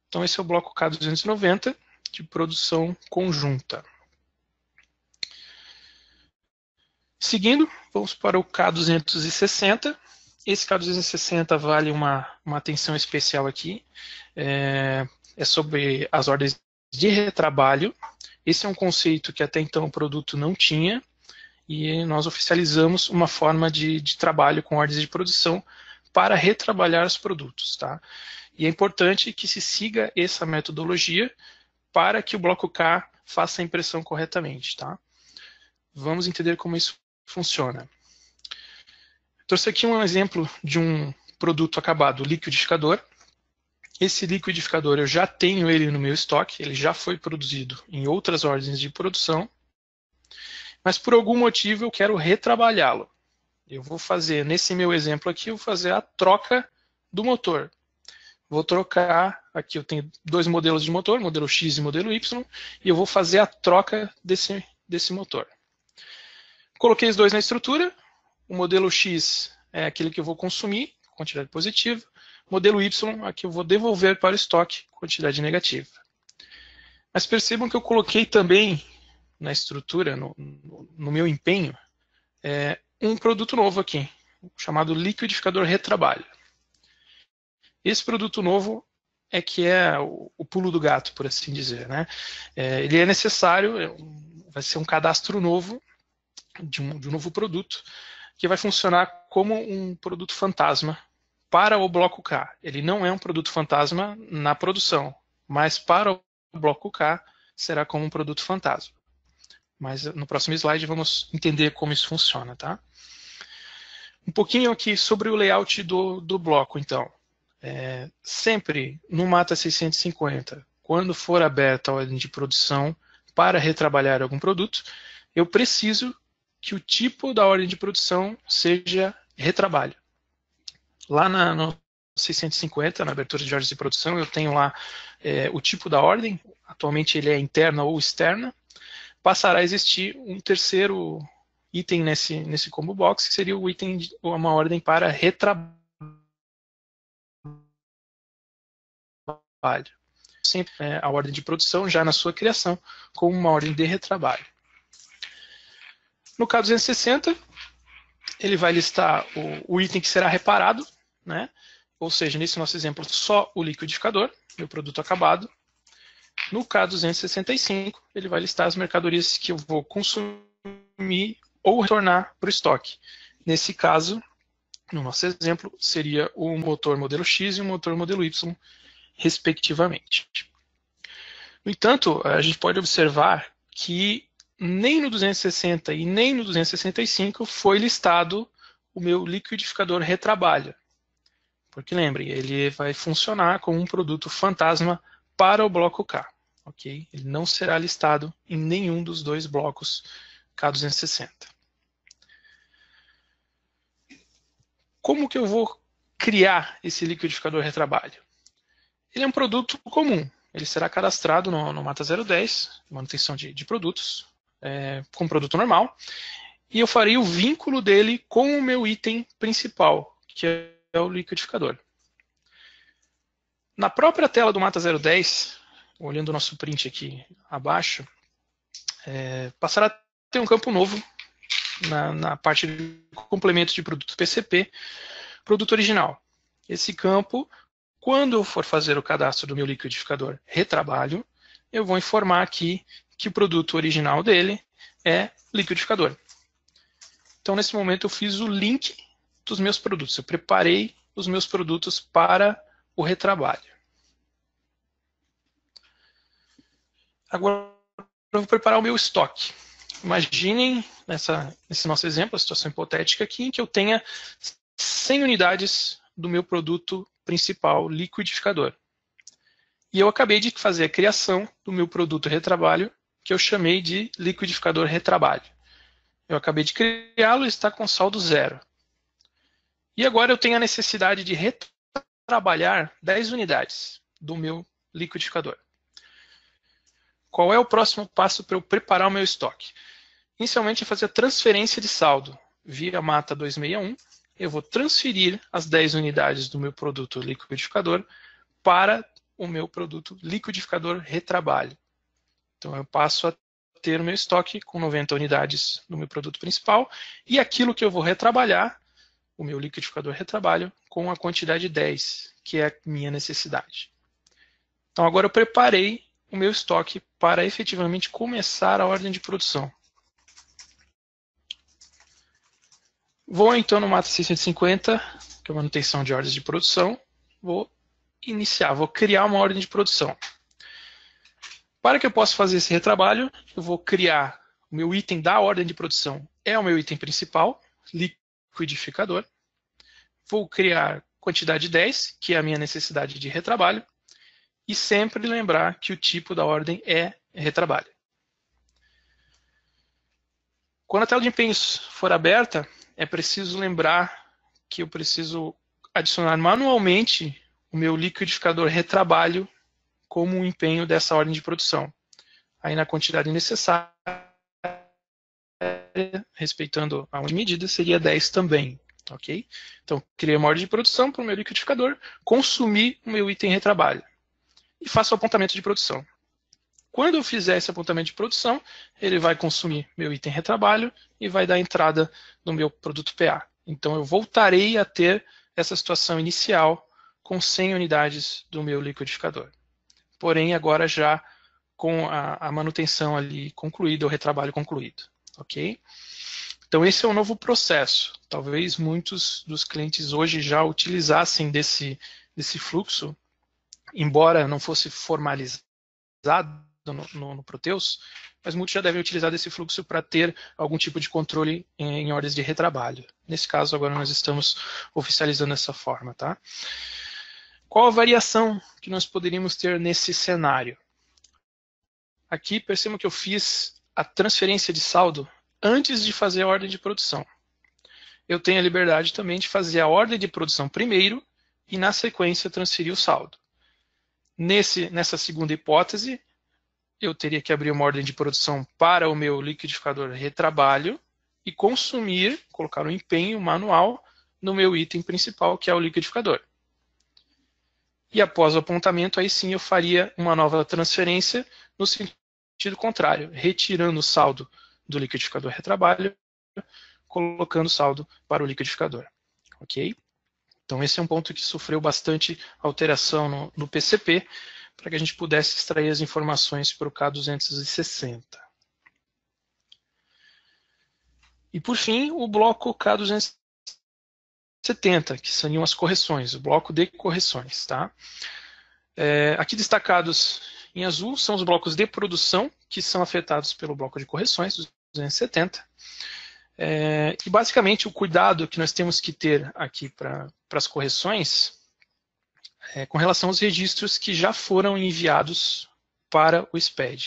Então, esse é o bloco K duzentos e noventa de produção conjunta. Seguindo, vamos para o K duzentos e sessenta. Esse K duzentos e sessenta vale uma, uma atenção especial aqui. É, é sobre as ordens de retrabalho. Esse é um conceito que até então o produto não tinha. E nós oficializamos uma forma de, de trabalho com ordens de produção para retrabalhar os produtos. Tá? E é importante que se siga essa metodologia para que o bloco K faça a impressão corretamente. Tá? Vamos entender como isso funciona. Trouxe aqui um exemplo de um produto acabado, liquidificador. Esse liquidificador eu já tenho ele no meu estoque, ele já foi produzido em outras ordens de produção, mas por algum motivo eu quero retrabalhá-lo. Eu vou fazer, nesse meu exemplo aqui, eu vou fazer a troca do motor. Vou trocar, aqui eu tenho dois modelos de motor, modelo X e modelo Y, e eu vou fazer a troca desse, desse motor. Coloquei os dois na estrutura, o modelo X é aquele que eu vou consumir, quantidade positiva, modelo Y, aqui eu vou devolver para o estoque, quantidade negativa. Mas percebam que eu coloquei também na estrutura, no, no meu empenho, é, um produto novo aqui, chamado liquidificador retrabalho. Esse produto novo é que é o, o pulo do gato, por assim dizer. Né? É, ele é necessário, vai ser um cadastro novo, De um, de um novo produto, que vai funcionar como um produto fantasma para o bloco K. Ele não é um produto fantasma na produção, mas para o bloco K será como um produto fantasma. Mas no próximo slide vamos entender como isso funciona. Tá? Um pouquinho aqui sobre o layout do, do bloco, então. É, sempre no Mata seiscentos e cinquenta, quando for aberta a ordem de produção para retrabalhar algum produto, eu preciso que o tipo da ordem de produção seja retrabalho. Lá na, no seiscentos e cinquenta, na abertura de ordens de produção, eu tenho lá é, o tipo da ordem, atualmente ele é interna ou externa, passará a existir um terceiro item nesse, nesse combo box, que seria o item de, uma ordem para retrabalho. Sempre é, a ordem de produção já na sua criação, com uma ordem de retrabalho. No K duzentos e sessenta, ele vai listar o, o item que será reparado, né? Ou seja, nesse nosso exemplo, só o liquidificador, meu produto acabado. No K duzentos e sessenta e cinco, ele vai listar as mercadorias que eu vou consumir ou retornar para o estoque. Nesse caso, no nosso exemplo, seria o motor modelo X e o motor modelo Y, respectivamente. No entanto, a gente pode observar que nem no duzentos e sessenta e nem no duzentos e sessenta e cinco foi listado o meu liquidificador retrabalho. Porque lembrem, ele vai funcionar como um produto fantasma para o bloco K. Okay? Ele não será listado em nenhum dos dois blocos K duzentos e sessenta. como que eu vou criar esse liquidificador de retrabalho? Ele é um produto comum. Ele será cadastrado no, no Mata zero dez, manutenção de, de produtos, é, com produto normal. E eu farei o vínculo dele com o meu item principal, que é o liquidificador. Na própria tela do Mata zero dez, olhando o nosso print aqui abaixo, é, passará a ter um campo novo na, na parte de complemento de produto P C P, produto original. Esse campo, quando eu for fazer o cadastro do meu liquidificador retrabalho, eu vou informar aqui que o produto original dele é liquidificador. Então, nesse momento, eu fiz o link dos meus produtos. Eu preparei os meus produtos para o retrabalho. Agora, eu vou preparar o meu estoque. Imaginem, nessa, nesse nosso exemplo, a situação hipotética aqui, em que eu tenha cem unidades do meu produto principal, liquidificador. E eu acabei de fazer a criação do meu produto retrabalho, que eu chamei de liquidificador retrabalho. Eu acabei de criá-lo e está com saldo zero. E agora eu tenho a necessidade de retrabalhar dez unidades do meu liquidificador. Qual é o próximo passo para eu preparar o meu estoque? Inicialmente, eu fazer a transferência de saldo via Mata duzentos e sessenta e um. Eu vou transferir as dez unidades do meu produto liquidificador para o meu produto liquidificador retrabalho. Então, eu passo a ter o meu estoque com noventa unidades do meu produto principal e aquilo que eu vou retrabalhar, o meu liquidificador retrabalho, com a quantidade dez, que é a minha necessidade. Então, agora eu preparei o meu estoque para efetivamente começar a ordem de produção. Vou então no Mata seiscentos e cinquenta, que é a manutenção de ordens de produção, vou iniciar, vou criar uma ordem de produção. Para que eu possa fazer esse retrabalho, eu vou criar o meu item da ordem de produção, é o meu item principal, liquidificador. Vou criar quantidade dez, que é a minha necessidade de retrabalho, e sempre lembrar que o tipo da ordem é retrabalho. Quando a tela de empenhos for aberta, é preciso lembrar que eu preciso adicionar manualmente o meu liquidificador retrabalho como um empenho dessa ordem de produção. Aí na quantidade necessária, respeitando a medida, seria dez também. Okay? Então, criei uma ordem de produção para o meu liquidificador, consumi o meu item retrabalho e faço o apontamento de produção. Quando eu fizer esse apontamento de produção, ele vai consumir meu item retrabalho e vai dar entrada no meu produto P A. Então, eu voltarei a ter essa situação inicial com cem unidades do meu liquidificador. Porém, agora já com a, a manutenção ali concluída, o retrabalho concluído. Ok? Então, esse é um novo processo. Talvez muitos dos clientes hoje já utilizassem desse, desse fluxo, embora não fosse formalizado, No, no, no Protheus, mas muitos já devem utilizar desse fluxo para ter algum tipo de controle em, em ordens de retrabalho. Nesse caso, agora nós estamos oficializando essa forma. Tá? Qual a variação que nós poderíamos ter nesse cenário? Aqui, percebam que eu fiz a transferência de saldo antes de fazer a ordem de produção. Eu tenho a liberdade também de fazer a ordem de produção primeiro e, na sequência, transferir o saldo. Nesse, nessa segunda hipótese, eu teria que abrir uma ordem de produção para o meu liquidificador retrabalho e consumir, colocar um empenho manual no meu item principal, que é o liquidificador. E após o apontamento, aí sim eu faria uma nova transferência no sentido contrário, retirando o saldo do liquidificador retrabalho, colocando o saldo para o liquidificador. Ok? Então esse é um ponto que sofreu bastante alteração no, no P C P, para que a gente pudesse extrair as informações para o K duzentos e sessenta. E, por fim, o bloco K duzentos e setenta, que seriam as correções, o bloco de correções. Tá? É, aqui destacados em azul são os blocos de produção, que são afetados pelo bloco de correções, duzentos e setenta. É, e, basicamente, o cuidado que nós temos que ter aqui para as correções É, com relação aos registros que já foram enviados para o S P E D.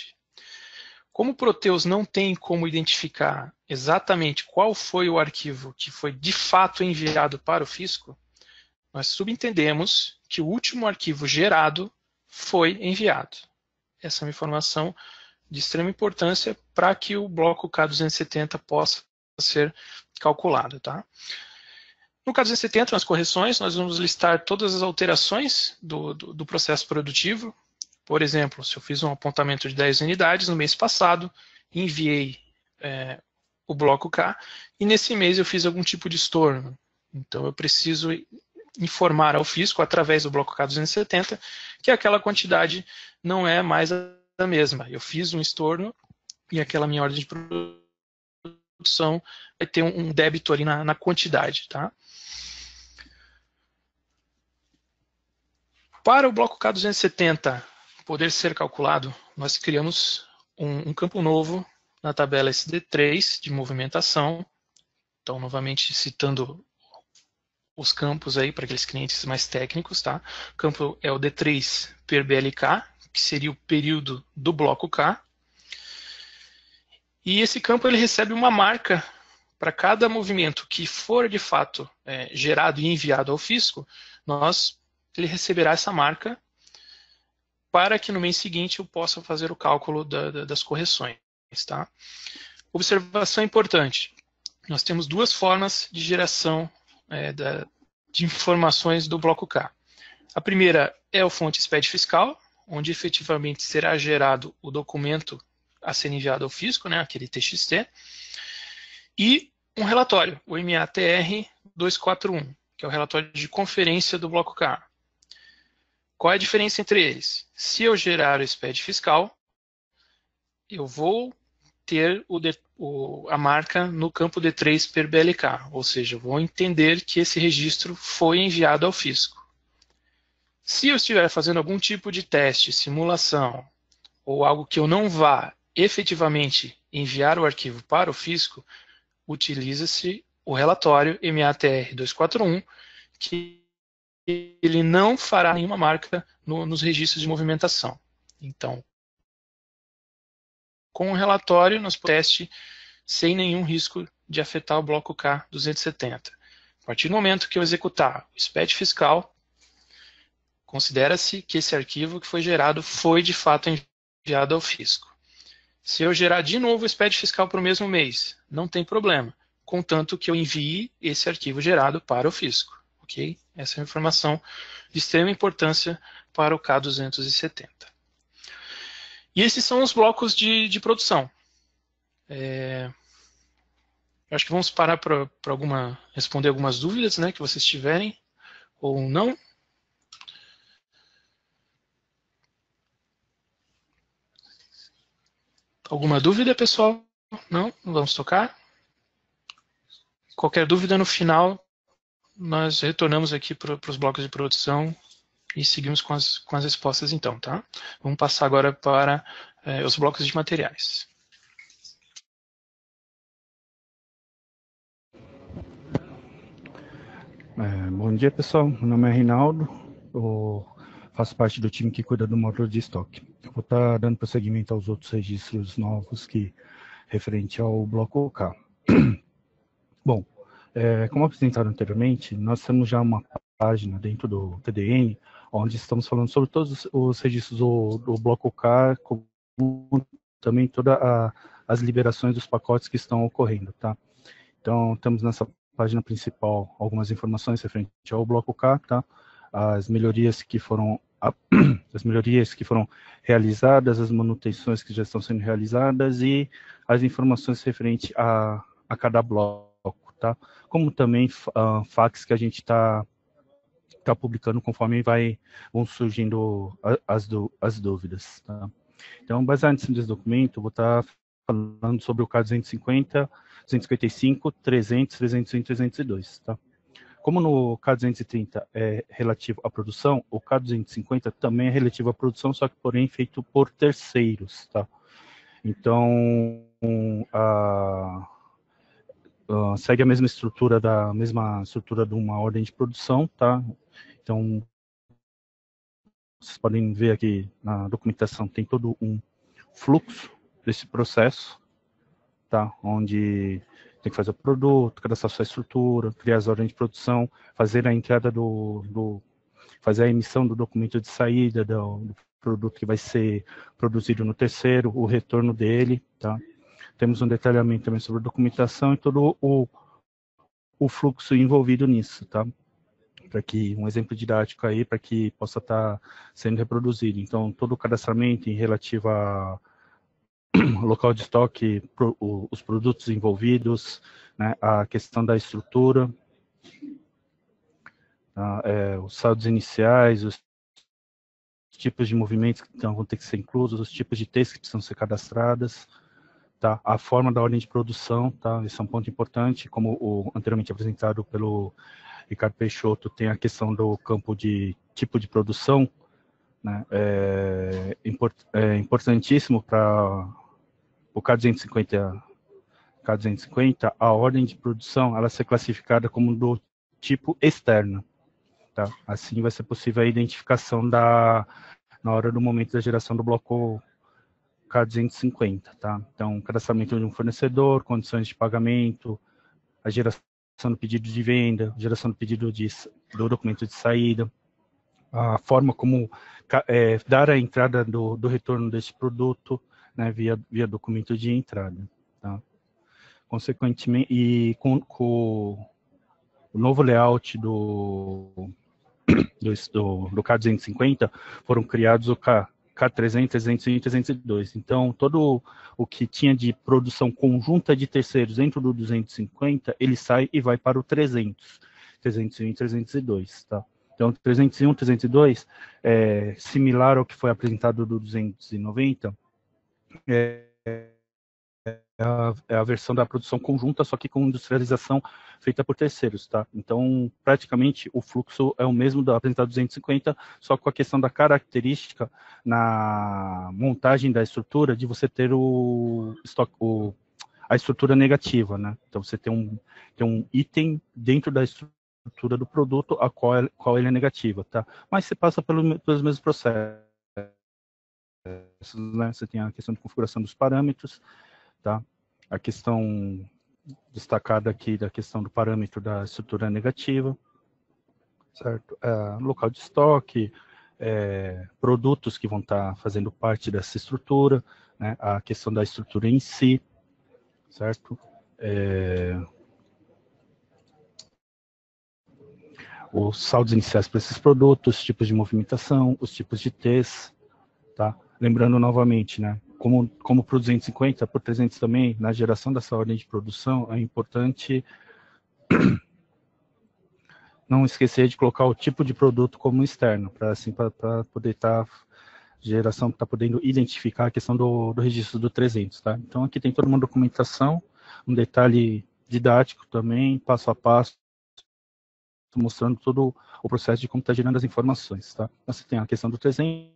Como o Protheus não tem como identificar exatamente qual foi o arquivo que foi de fato enviado para o fisco, nós subentendemos que o último arquivo gerado foi enviado. Essa é uma informação de extrema importância para que o bloco K duzentos e setenta possa ser calculado. Tá? No K duzentos e setenta, nas correções, nós vamos listar todas as alterações do, do, do processo produtivo. Por exemplo, se eu fiz um apontamento de dez unidades no mês passado, enviei é, o bloco K, e nesse mês eu fiz algum tipo de estorno. Então, eu preciso informar ao fisco, através do bloco K duzentos e setenta, que aquela quantidade não é mais a mesma. Eu fiz um estorno e aquela minha ordem de produção vai ter um débito ali na, na quantidade. Tá? Para o bloco K duzentos e setenta poder ser calculado, nós criamos um, um campo novo na tabela S D três de movimentação. Então, novamente, citando os campos aí para aqueles clientes mais técnicos, tá? O campo é o D três per B L K, que seria o período do bloco K. E esse campo ele recebe uma marca para cada movimento que for de fato é, gerado e enviado ao fisco, nós, ele receberá essa marca para que no mês seguinte eu possa fazer o cálculo da, da, das correções. Tá? Observação importante. Nós temos duas formas de geração é, da, de informações do bloco K. A primeira é o fonte S P E D fiscal, onde efetivamente será gerado o documento a ser enviado ao fisco, né, aquele T X T, e um relatório, o M A T R duzentos e quarenta e um, que é o relatório de conferência do bloco K. Qual é a diferença entre eles? Se eu gerar o S P E D fiscal, eu vou ter o, o, a marca no campo D três per B L K, ou seja, eu vou entender que esse registro foi enviado ao fisco. Se eu estiver fazendo algum tipo de teste, simulação, ou algo que eu não vá efetivamente enviar o arquivo para o fisco, utiliza-se o relatório M A T R duzentos e quarenta e um, que ele não fará nenhuma marca no, nos registros de movimentação. Então, com o relatório, nós podemos testar sem nenhum risco de afetar o bloco K duzentos e setenta. A partir do momento que eu executar o S P E D fiscal, considera-se que esse arquivo que foi gerado foi de fato enviado ao fisco. Se eu gerar de novo o S P E D fiscal para o mesmo mês, não tem problema, contanto que eu envie esse arquivo gerado para o fisco. Okay? Essa é uma informação de extrema importância para o K duzentos e setenta. E esses são os blocos de, de produção. É, acho que vamos parar para alguma, responder algumas dúvidas, né, que vocês tiverem ou não. Alguma dúvida, pessoal? Não? Não vamos tocar? Qualquer dúvida no final, nós retornamos aqui para os blocos de produção e seguimos com as, com as respostas então, tá? Vamos passar agora para eh, os blocos de materiais. É, bom dia, pessoal. Meu nome é Reinaldo. Eu faço parte do time que cuida do módulo de estoque. Eu vou estar dando prosseguimento aos outros registros novos que referente ao bloco K. Bom, é, como apresentado anteriormente, nós temos já uma página dentro do T D N, onde estamos falando sobre todos os registros do, do bloco K, como também todas as liberações dos pacotes que estão ocorrendo, tá? Então, temos nessa página principal algumas informações referente ao bloco K, tá? As melhorias que foram a, as melhorias que foram realizadas, as manutenções que já estão sendo realizadas e as informações referente a, a cada bloco, tá? Como também uh, fax que a gente está tá publicando conforme vai, vão surgindo as, do, as dúvidas. Tá? Então, baseado nesse documento, eu vou estar tá falando sobre o K duzentos e cinquenta, duzentos e cinquenta e cinco, trezentos, trezentos e um e trezentos e dois. Tá? Como no K duzentos e trinta é relativo à produção, o K duzentos e cinquenta também é relativo à produção, só que porém feito por terceiros. Tá? Então, a... Uh, segue a mesma estrutura da mesma estrutura de uma ordem de produção, tá? Então, vocês podem ver aqui na documentação tem todo um fluxo desse processo, tá? Onde tem que fazer o produto, cadastrar sua estrutura, criar as ordens de produção, fazer a entrada do, do fazer a emissão do documento de saída do, do produto que vai ser produzido no terceiro, o retorno dele, tá? Temos um detalhamento também sobre documentação e todo o, o fluxo envolvido nisso, tá? Para que um exemplo didático aí, para que possa estar sendo reproduzido. Então, todo o cadastramento em relativo a local de estoque, pro, o, os produtos envolvidos, né, a questão da estrutura, a, é, os saldos iniciais, os tipos de movimentos que então, vão ter que ser inclusos, os tipos de textos que precisam ser cadastradas, tá? A forma da ordem de produção, tá? Esse é um ponto importante, como o anteriormente apresentado pelo Ricardo Peixoto, tem a questão do campo de tipo de produção, né? É, import, é importantíssimo para o K duzentos e cinquenta, K duzentos e cinquenta, a ordem de produção ela ser classificada como do tipo externo, tá? Assim vai ser possível a identificação da, na hora do momento da geração do bloco K duzentos e cinquenta, tá? Então, cadastramento de um fornecedor, condições de pagamento, a geração do pedido de venda, geração do pedido de, do documento de saída, a forma como é, dar a entrada do, do retorno desse produto, né, via, via documento de entrada, tá? Consequentemente, e com, com o novo layout do, do, do, do K duzentos e cinquenta, foram criados o K K trezentos, trezentos e um e trezentos e dois. Então, todo o que tinha de produção conjunta de terceiros dentro do duzentos e cinquenta, ele sai e vai para o trezentos, trezentos e um e trezentos e dois, tá? Então, trezentos e um, trezentos e dois, é, similar ao que foi apresentado do duzentos e noventa, é, a, é a versão da produção conjunta, só que com industrialização feita por terceiros, tá? Então, praticamente, o fluxo é o mesmo da apresentada duzentos e cinquenta, só com a questão da característica na montagem da estrutura, de você ter o, o, a estrutura negativa, né? Então, você tem um, tem um item dentro da estrutura do produto, a qual, é, qual ele é negativa, tá? Mas você passa pelo, pelos mesmos processos, né? Você tem a questão de configuração dos parâmetros, tá? A questão destacada aqui da questão do parâmetro da estrutura negativa, certo? É, local de estoque, é, produtos que vão estar fazendo parte dessa estrutura, né? A questão da estrutura em si, certo? É, os saldos iniciais para esses produtos, tipos de movimentação, os tipos de T's, tá? Lembrando novamente, né? Como, como para o duzentos e cinquenta, para o trezentos também, na geração dessa ordem de produção, é importante não esquecer de colocar o tipo de produto como externo, para assim, para poder estar, tá, geração está podendo identificar a questão do, do registro do trezentos, tá? Então, aqui tem toda uma documentação, um detalhe didático também, passo a passo, mostrando todo o processo de como está gerando as informações, tá? Então, você tem a questão do trezentos,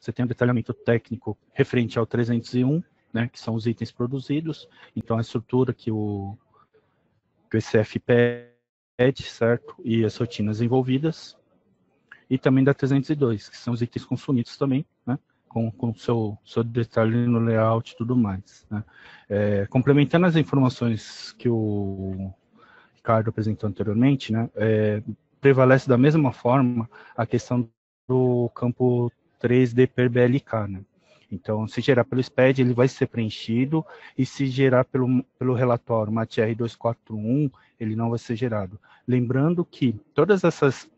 você tem um detalhamento técnico referente ao trezentos e um, né, que são os itens produzidos, então a estrutura que o, que o I C F pede, certo? E as rotinas envolvidas, e também da trezentos e dois, que são os itens consumidos também, né, com o seu, seu detalhe no layout e tudo mais, né? É, complementando as informações que o Ricardo apresentou anteriormente, né, é, prevalece da mesma forma a questão do campo D três per B L K, né? Então, se gerar pelo S P E D, ele vai ser preenchido, e se gerar pelo, pelo relatório M A T R duzentos e quarenta e um, ele não vai ser gerado. Lembrando que todas essas,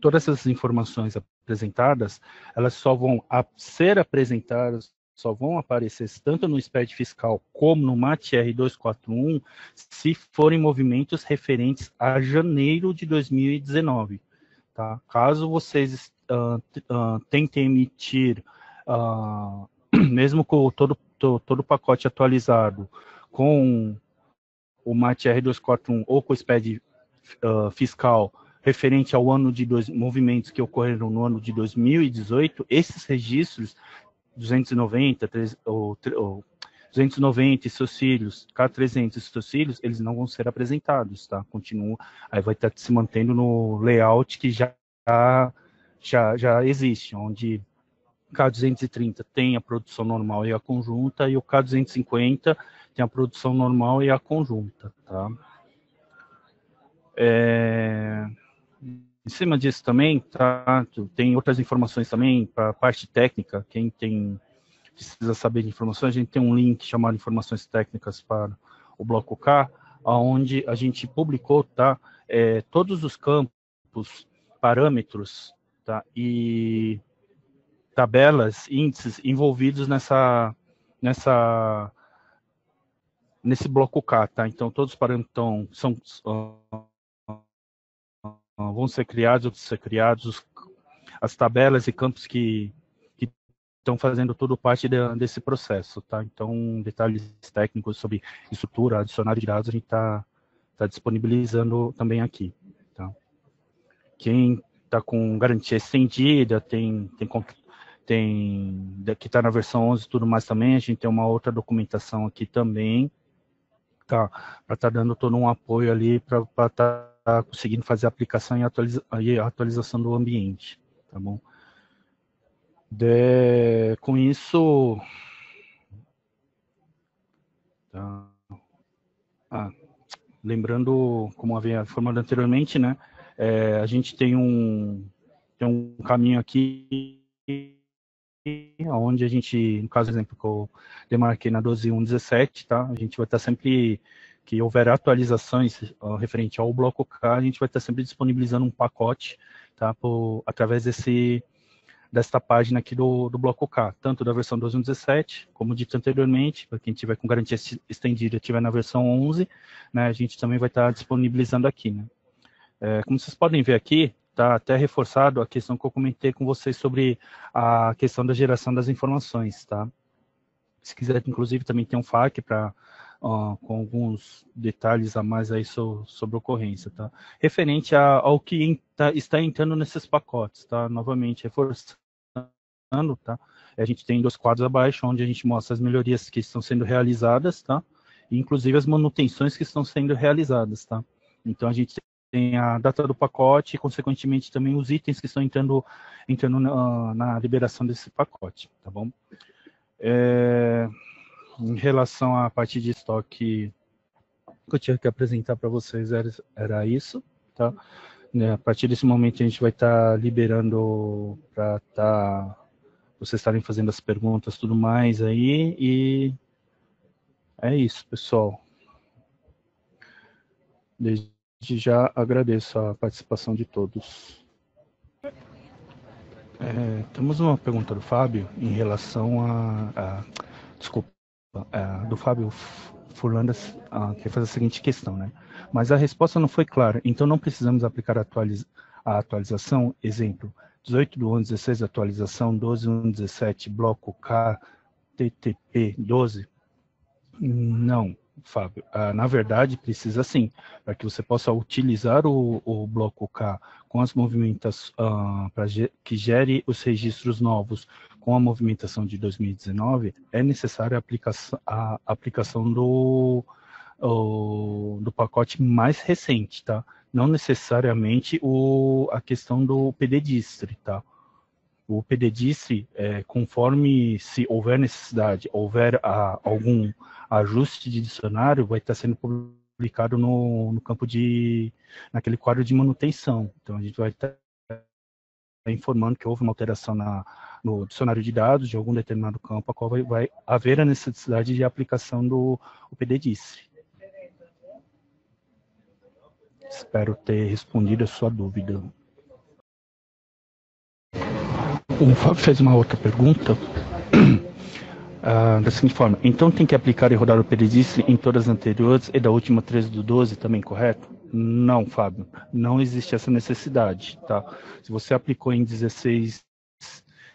todas essas informações apresentadas, elas só vão a ser apresentadas, só vão aparecer tanto no S P E D fiscal como no M A T R duzentos e quarenta e um, se forem movimentos referentes a janeiro de dois mil e dezenove. Tá? Caso vocês Uh, uh, tentem emitir, uh, mesmo com todo, todo, todo o pacote atualizado, com o M A T R duzentos e quarenta e um ou com o S P E D uh, fiscal referente ao ano de dois, movimentos que ocorreram no ano de dois mil e dezoito, esses registros duzentos e noventa, três, ou, ou, duzentos e noventa e seus filhos, K trezentos e seus filhos, eles não vão ser apresentados, tá? Continua, aí vai estar se mantendo no layout que já Já, já existe, onde K duzentos e trinta tem a produção normal e a conjunta, e o K duzentos e cinquenta tem a produção normal e a conjunta, tá? É... Em cima disso também, tá? Tem outras informações também para a parte técnica. Quem tem precisa saber de informações, a gente tem um link chamado Informações Técnicas para o Bloco K, onde a gente publicou, tá? É, todos os campos, parâmetros, tá? E tabelas, índices envolvidos nessa, nessa, nesse Bloco K, tá? Então, todos os parâmetros então, são... vão ser criados, vão ser criados os, as tabelas e campos que estão fazendo tudo parte de, desse processo, tá? Então, detalhes técnicos sobre estrutura, adicionário de dados, a gente está tá disponibilizando também aqui, tá? Quem está com garantia estendida, tem, tem, tem que está na versão onze e tudo mais também, a gente tem uma outra documentação aqui também, tá? Para estar tá dando todo um apoio ali, para estar... Tá Tá conseguindo fazer a aplicação e, atualiza e a atualização do ambiente, tá bom? De... Com isso... Tá. Ah, lembrando, como havia informado anteriormente, né? É, a gente tem um, tem um caminho aqui, onde a gente, no caso, exemplo, que eu demarquei na doze ponto um ponto dezessete, tá? A gente vai estar sempre... que houver atualizações uh, referente ao Bloco K, a gente vai estar sempre disponibilizando um pacote, tá, por, através desse, desta página aqui do, do Bloco K, tanto da versão doze ponto um ponto dezessete, como dito anteriormente, para quem tiver com garantia estendida e estiver na versão onze, né, a gente também vai estar disponibilizando aqui, né. É, como vocês podem ver aqui, está até reforçado a questão que eu comentei com vocês sobre a questão da geração das informações, tá. Se quiser, inclusive, também tem um F A Q para... Uh, com alguns detalhes a mais aí so, sobre ocorrência, tá? Referente a, ao que in, tá, está entrando nesses pacotes, tá? Novamente, reforçando, tá? A gente tem dois quadros abaixo, onde a gente mostra as melhorias que estão sendo realizadas, tá? E, inclusive, as manutenções que estão sendo realizadas, tá? Então, a gente tem a data do pacote e, consequentemente, também os itens que estão entrando, entrando na, na liberação desse pacote, tá bom? É... Em relação à parte de estoque que eu tinha que apresentar para vocês, era, era isso, tá? A partir desse momento a gente vai estar tá liberando para tá, vocês estarem fazendo as perguntas e tudo mais aí, e é isso, pessoal. Desde já agradeço a participação de todos. É, temos uma pergunta do Fábio em relação a... a desculpa. Uh, do Fábio Furlandas, uh, que faz a seguinte questão, né? Mas a resposta não foi clara, então não precisamos aplicar a, atualiz a atualização, exemplo, dezoito do onze dezesseis, atualização, doze ponto um ponto dezessete, bloco K, T T P doze? Não, Fábio, uh, na verdade precisa sim, para que você possa utilizar o, o bloco K com as movimentações, uh, para ge que gere os registros novos, com a movimentação de dois mil e dezenove, é necessária a aplicação, a aplicação do, o, do pacote mais recente, tá? Não necessariamente o, a questão do PDDistri, tá? O PDDistri, é, conforme se houver necessidade, houver a, algum ajuste de dicionário, vai estar sendo publicado no, no campo de, naquele quadro de manutenção. Então, a gente vai estar informando que houve uma alteração na, no dicionário de dados de algum determinado campo, a qual vai, vai haver a necessidade de aplicação do PDDistri. Espero ter respondido a sua dúvida. O Fábio fez uma outra pergunta, ah, da seguinte forma, então tem que aplicar e rodar o PDDistri em todas as anteriores e da última treze do doze também, correto? Não, Fábio, não existe essa necessidade, tá? Se você aplicou em dezesseis,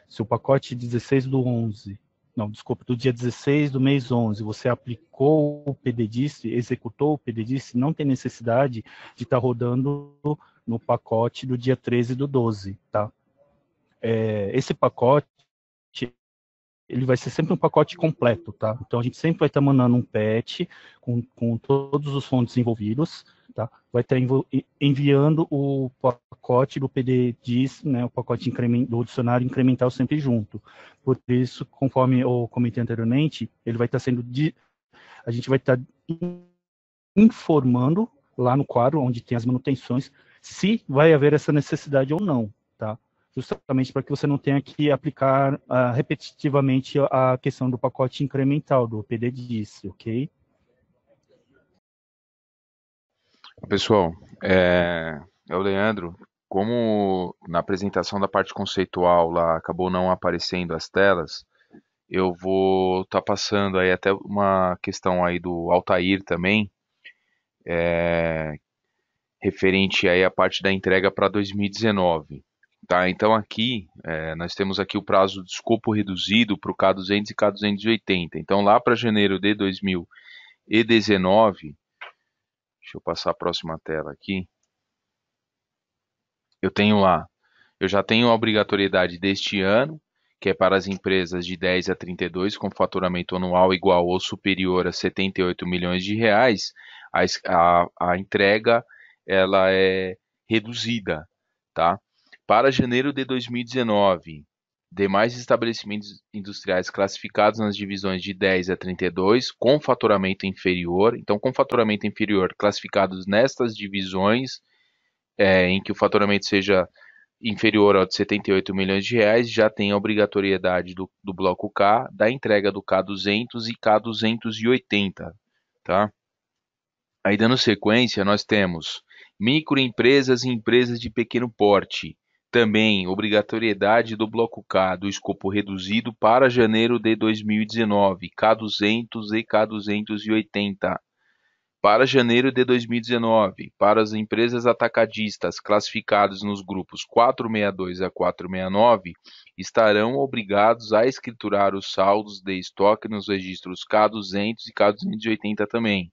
se o pacote dezesseis do onze, não, desculpa, do dia dezesseis do mês onze, você aplicou o PDDistri, executou o PDDistri, não tem necessidade de estar tá rodando no pacote do dia treze do doze, tá? É, esse pacote, ele vai ser sempre um pacote completo, tá? Então, a gente sempre vai estar tá mandando um patch com, com todos os fontes envolvidos, tá? Vai estar enviando o pacote do PDDistri, né, o pacote do dicionário incremental sempre junto. Por isso, conforme eu comentei anteriormente, ele vai estar sendo de, a gente vai estar informando lá no quadro onde tem as manutenções se vai haver essa necessidade ou não, tá? Justamente para que você não tenha que aplicar uh, repetitivamente a questão do pacote incremental do PDDistri, ok? Pessoal, é, é o Leandro. Como na apresentação da parte conceitual lá acabou não aparecendo as telas, eu vou estar tá passando aí até uma questão aí do Altair também, é, referente aí à parte da entrega para dois mil e dezenove. Tá? Então aqui, é, nós temos aqui o prazo de escopo reduzido para o K duzentos e K duzentos e oitenta. Então lá para janeiro de dois mil e dezenove... Deixa eu passar a próxima tela aqui. Eu tenho lá, eu já tenho a obrigatoriedade deste ano, que é para as empresas de dez a trinta e dois, com faturamento anual igual ou superior a setenta e oito milhões de reais, a, a, a entrega ela é reduzida, tá? Para janeiro de dois mil e dezenove, demais estabelecimentos industriais classificados nas divisões de dez a trinta e dois com faturamento inferior. Então, com faturamento inferior classificados nestas divisões, é, em que o faturamento seja inferior ao de setenta e oito milhões de reais, já tem a obrigatoriedade do, do bloco K, da entrega do K duzentos e K duzentos e oitenta. Tá? Aí, dando sequência, nós temos microempresas e empresas de pequeno porte. Também, obrigatoriedade do bloco K, do escopo reduzido para janeiro de dois mil e dezenove, K duzentos e K duzentos e oitenta. Para janeiro de dois mil e dezenove, para as empresas atacadistas classificadas nos grupos quatrocentos e sessenta e dois a quatrocentos e sessenta e nove, estarão obrigados a escriturar os saldos de estoque nos registros K duzentos e K duzentos e oitenta também.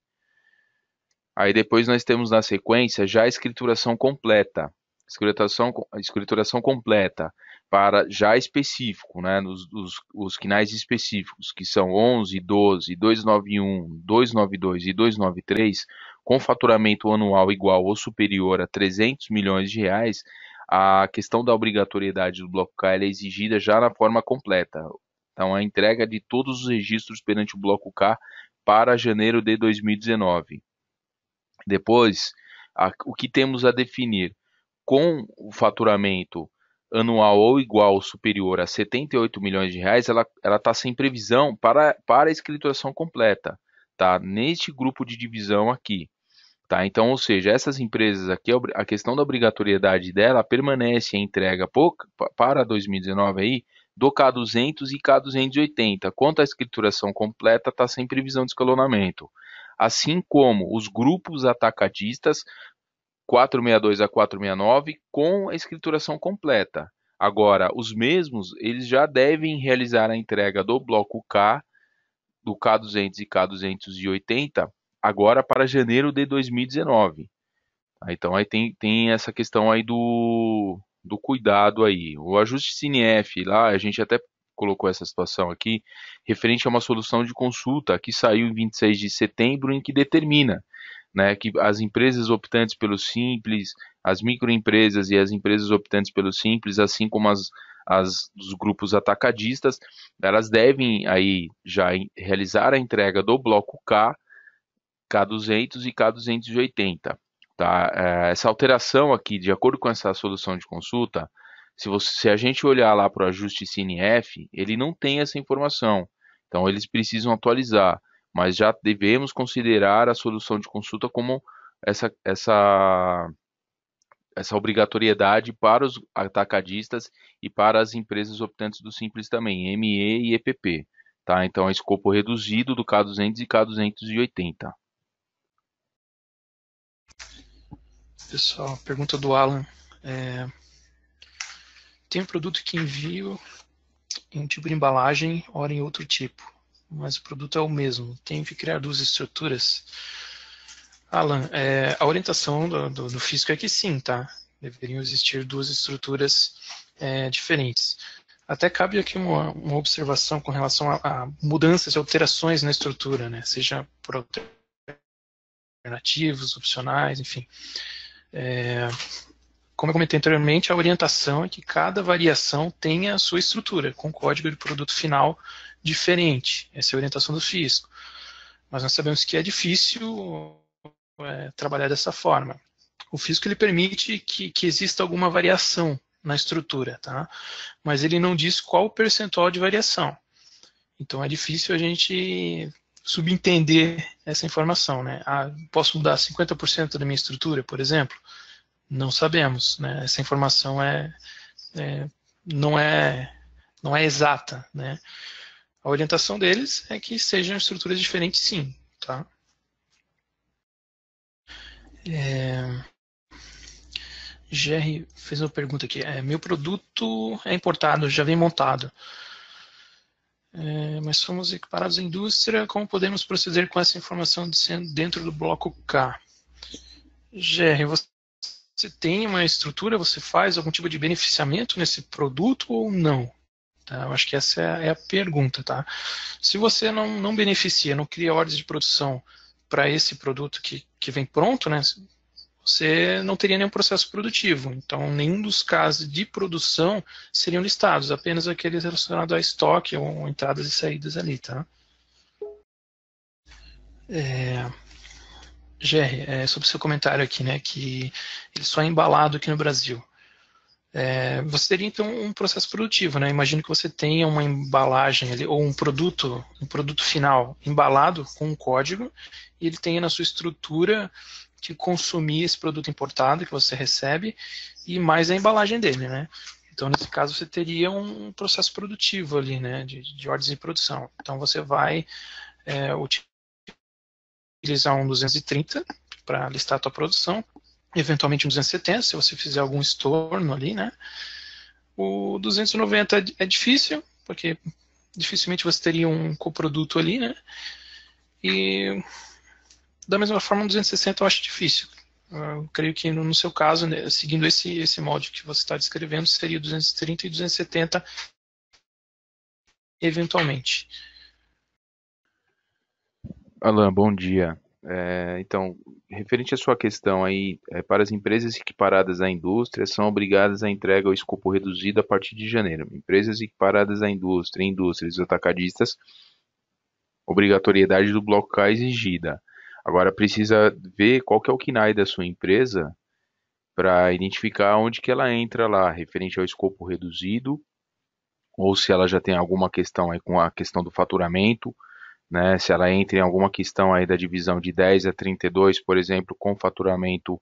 Aí depois nós temos na sequência já a escrituração completa. Escrituração, escrituração completa para já específico, né, nos, os, os quinais específicos, que são onze, doze, duzentos e noventa e um, duzentos e noventa e dois e duzentos e noventa e três, com faturamento anual igual ou superior a trezentos milhões de reais, a questão da obrigatoriedade do bloco K é exigida já na forma completa. Então, a entrega de todos os registros perante o bloco K para janeiro de dois mil e dezenove. Depois, a, o que temos a definir? Com o faturamento anual ou igual ou superior a setenta e oito milhões de reais, ela está sem previsão para, para a escrituração completa, tá? Neste grupo de divisão aqui, tá? Então, ou seja, essas empresas aqui, a questão da obrigatoriedade dela permanece a entrega para dois mil e dezenove aí, do K duzentos e K duzentos e oitenta. Quanto à escrituração completa, está sem previsão de escalonamento. Assim como os grupos atacadistas, quatrocentos e sessenta e dois a quatrocentos e sessenta e nove, com a escrituração completa. Agora, os mesmos, eles já devem realizar a entrega do bloco K, do K duzentos e K duzentos e oitenta, agora para janeiro de dois mil e dezenove. Então, aí tem, tem essa questão aí do, do cuidado aí. O ajuste SINIEF, lá, a gente até colocou essa situação aqui, referente a uma solução de consulta que saiu em vinte e seis de setembro, em que determina, né, que as empresas optantes pelo Simples, as microempresas e as empresas optantes pelo Simples, assim como as, as dos grupos atacadistas, elas devem aí já realizar a entrega do bloco K, K duzentos e K duzentos e oitenta. Tá? Essa alteração aqui, de acordo com essa solução de consulta, se, você, se a gente olhar lá para o ajuste SINIEF, ele não tem essa informação, então eles precisam atualizar. Mas já devemos considerar a solução de consulta como essa, essa, essa obrigatoriedade para os atacadistas e para as empresas optantes do Simples também, M E e E P P. Tá? Então, é escopo reduzido do K duzentos e K duzentos e oitenta. Pessoal, pergunta do Alan. É... Tem um produto que envio em um tipo de embalagem, ora em outro tipo, mas o produto é o mesmo. Tem que criar duas estruturas. Alan, é, a orientação do, do, do fisco é que sim, tá? Deveriam existir duas estruturas é, diferentes. Até cabe aqui uma, uma observação com relação a, a mudanças e alterações na estrutura, né? Seja por alternativos, opcionais, enfim. É, como eu comentei anteriormente, a orientação é que cada variação tenha a sua estrutura, com código de produto final diferente. Essa é a orientação do fisco. Mas nós sabemos que é difícil é, trabalhar dessa forma. O fisco ele permite que, que exista alguma variação na estrutura, tá? Mas ele não diz qual o percentual de variação. Então é difícil a gente subentender essa informação, né? Ah, posso mudar cinquenta por cento da minha estrutura, por exemplo? Não sabemos, né? Essa informação é, é, não, é, não é exata, né? A orientação deles é que sejam estruturas diferentes, sim, tá? É... Jerry fez uma pergunta aqui. É, meu produto é importado, já vem montado. É, mas somos equiparados à indústria. Como podemos proceder com essa informação dentro do bloco K? Jerry, você tem uma estrutura? Você faz algum tipo de beneficiamento nesse produto ou não? Tá, eu acho que essa é a pergunta, tá? Se você não, não beneficia, não cria ordens de produção para esse produto que, que vem pronto, né? Você não teria nenhum processo produtivo. Então, nenhum dos casos de produção seriam listados, apenas aqueles relacionados a estoque ou entradas e saídas ali, tá? É... Jerry, é sobre o seu comentário aqui, né, que ele só é embalado aqui no Brasil. É... Você teria, então, um processo produtivo, né? Imagino que você tenha uma embalagem ali, ou um produto, um produto final embalado com um código, e ele tenha na sua estrutura que consumir esse produto importado que você recebe e mais a embalagem dele, né? Então, nesse caso, você teria um processo produtivo ali, né? De, de ordens de produção. Então, você vai é, utilizar um duzentos e trinta para listar a tua produção, eventualmente um duzentos e setenta, se você fizer algum estorno ali, né? O duzentos e noventa é difícil, porque dificilmente você teria um coproduto ali, né? E... Da mesma forma, um duzentos e sessenta eu acho difícil. Eu creio que no seu caso, né, seguindo esse, esse molde que você está descrevendo, seria duzentos e trinta e duzentos e setenta eventualmente. Alan, bom dia. É, então, referente à sua questão aí, é, para as empresas equiparadas à indústria, são obrigadas à entrega ao escopo reduzido a partir de janeiro. Empresas equiparadas à indústria, indústrias e atacadistas, obrigatoriedade do bloco K exigida. Agora, precisa ver qual que é o C N A E da sua empresa para identificar onde que ela entra lá, referente ao escopo reduzido, ou se ela já tem alguma questão aí com a questão do faturamento, né? Se ela entra em alguma questão aí da divisão de dez a trinta e dois, por exemplo, com faturamento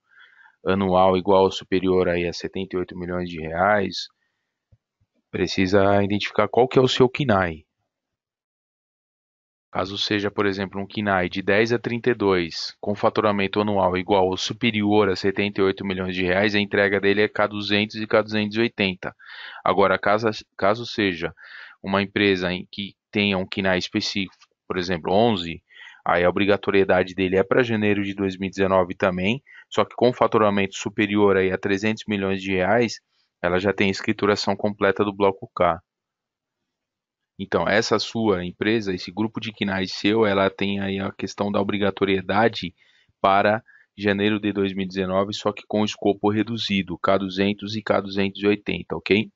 anual igual ou superior aí a setenta e oito milhões de reais, precisa identificar qual que é o seu C N A E. Caso seja, por exemplo, um C N A E de dez a trinta e dois, com faturamento anual igual ou superior a setenta e oito milhões de reais, a entrega dele é K duzentos e K duzentos e oitenta. Agora, caso, caso seja uma empresa em que tenha um C N A E específico, por exemplo, onze, aí a obrigatoriedade dele é para janeiro de dois mil e dezenove também, só que com faturamento superior aí a trezentos milhões de reais, ela já tem a escrituração completa do bloco K. Então, essa sua empresa, esse grupo de C N A E seu, ela tem aí a questão da obrigatoriedade para janeiro de dois mil e dezenove, só que com escopo reduzido, K duzentos e K duzentos e oitenta, ok?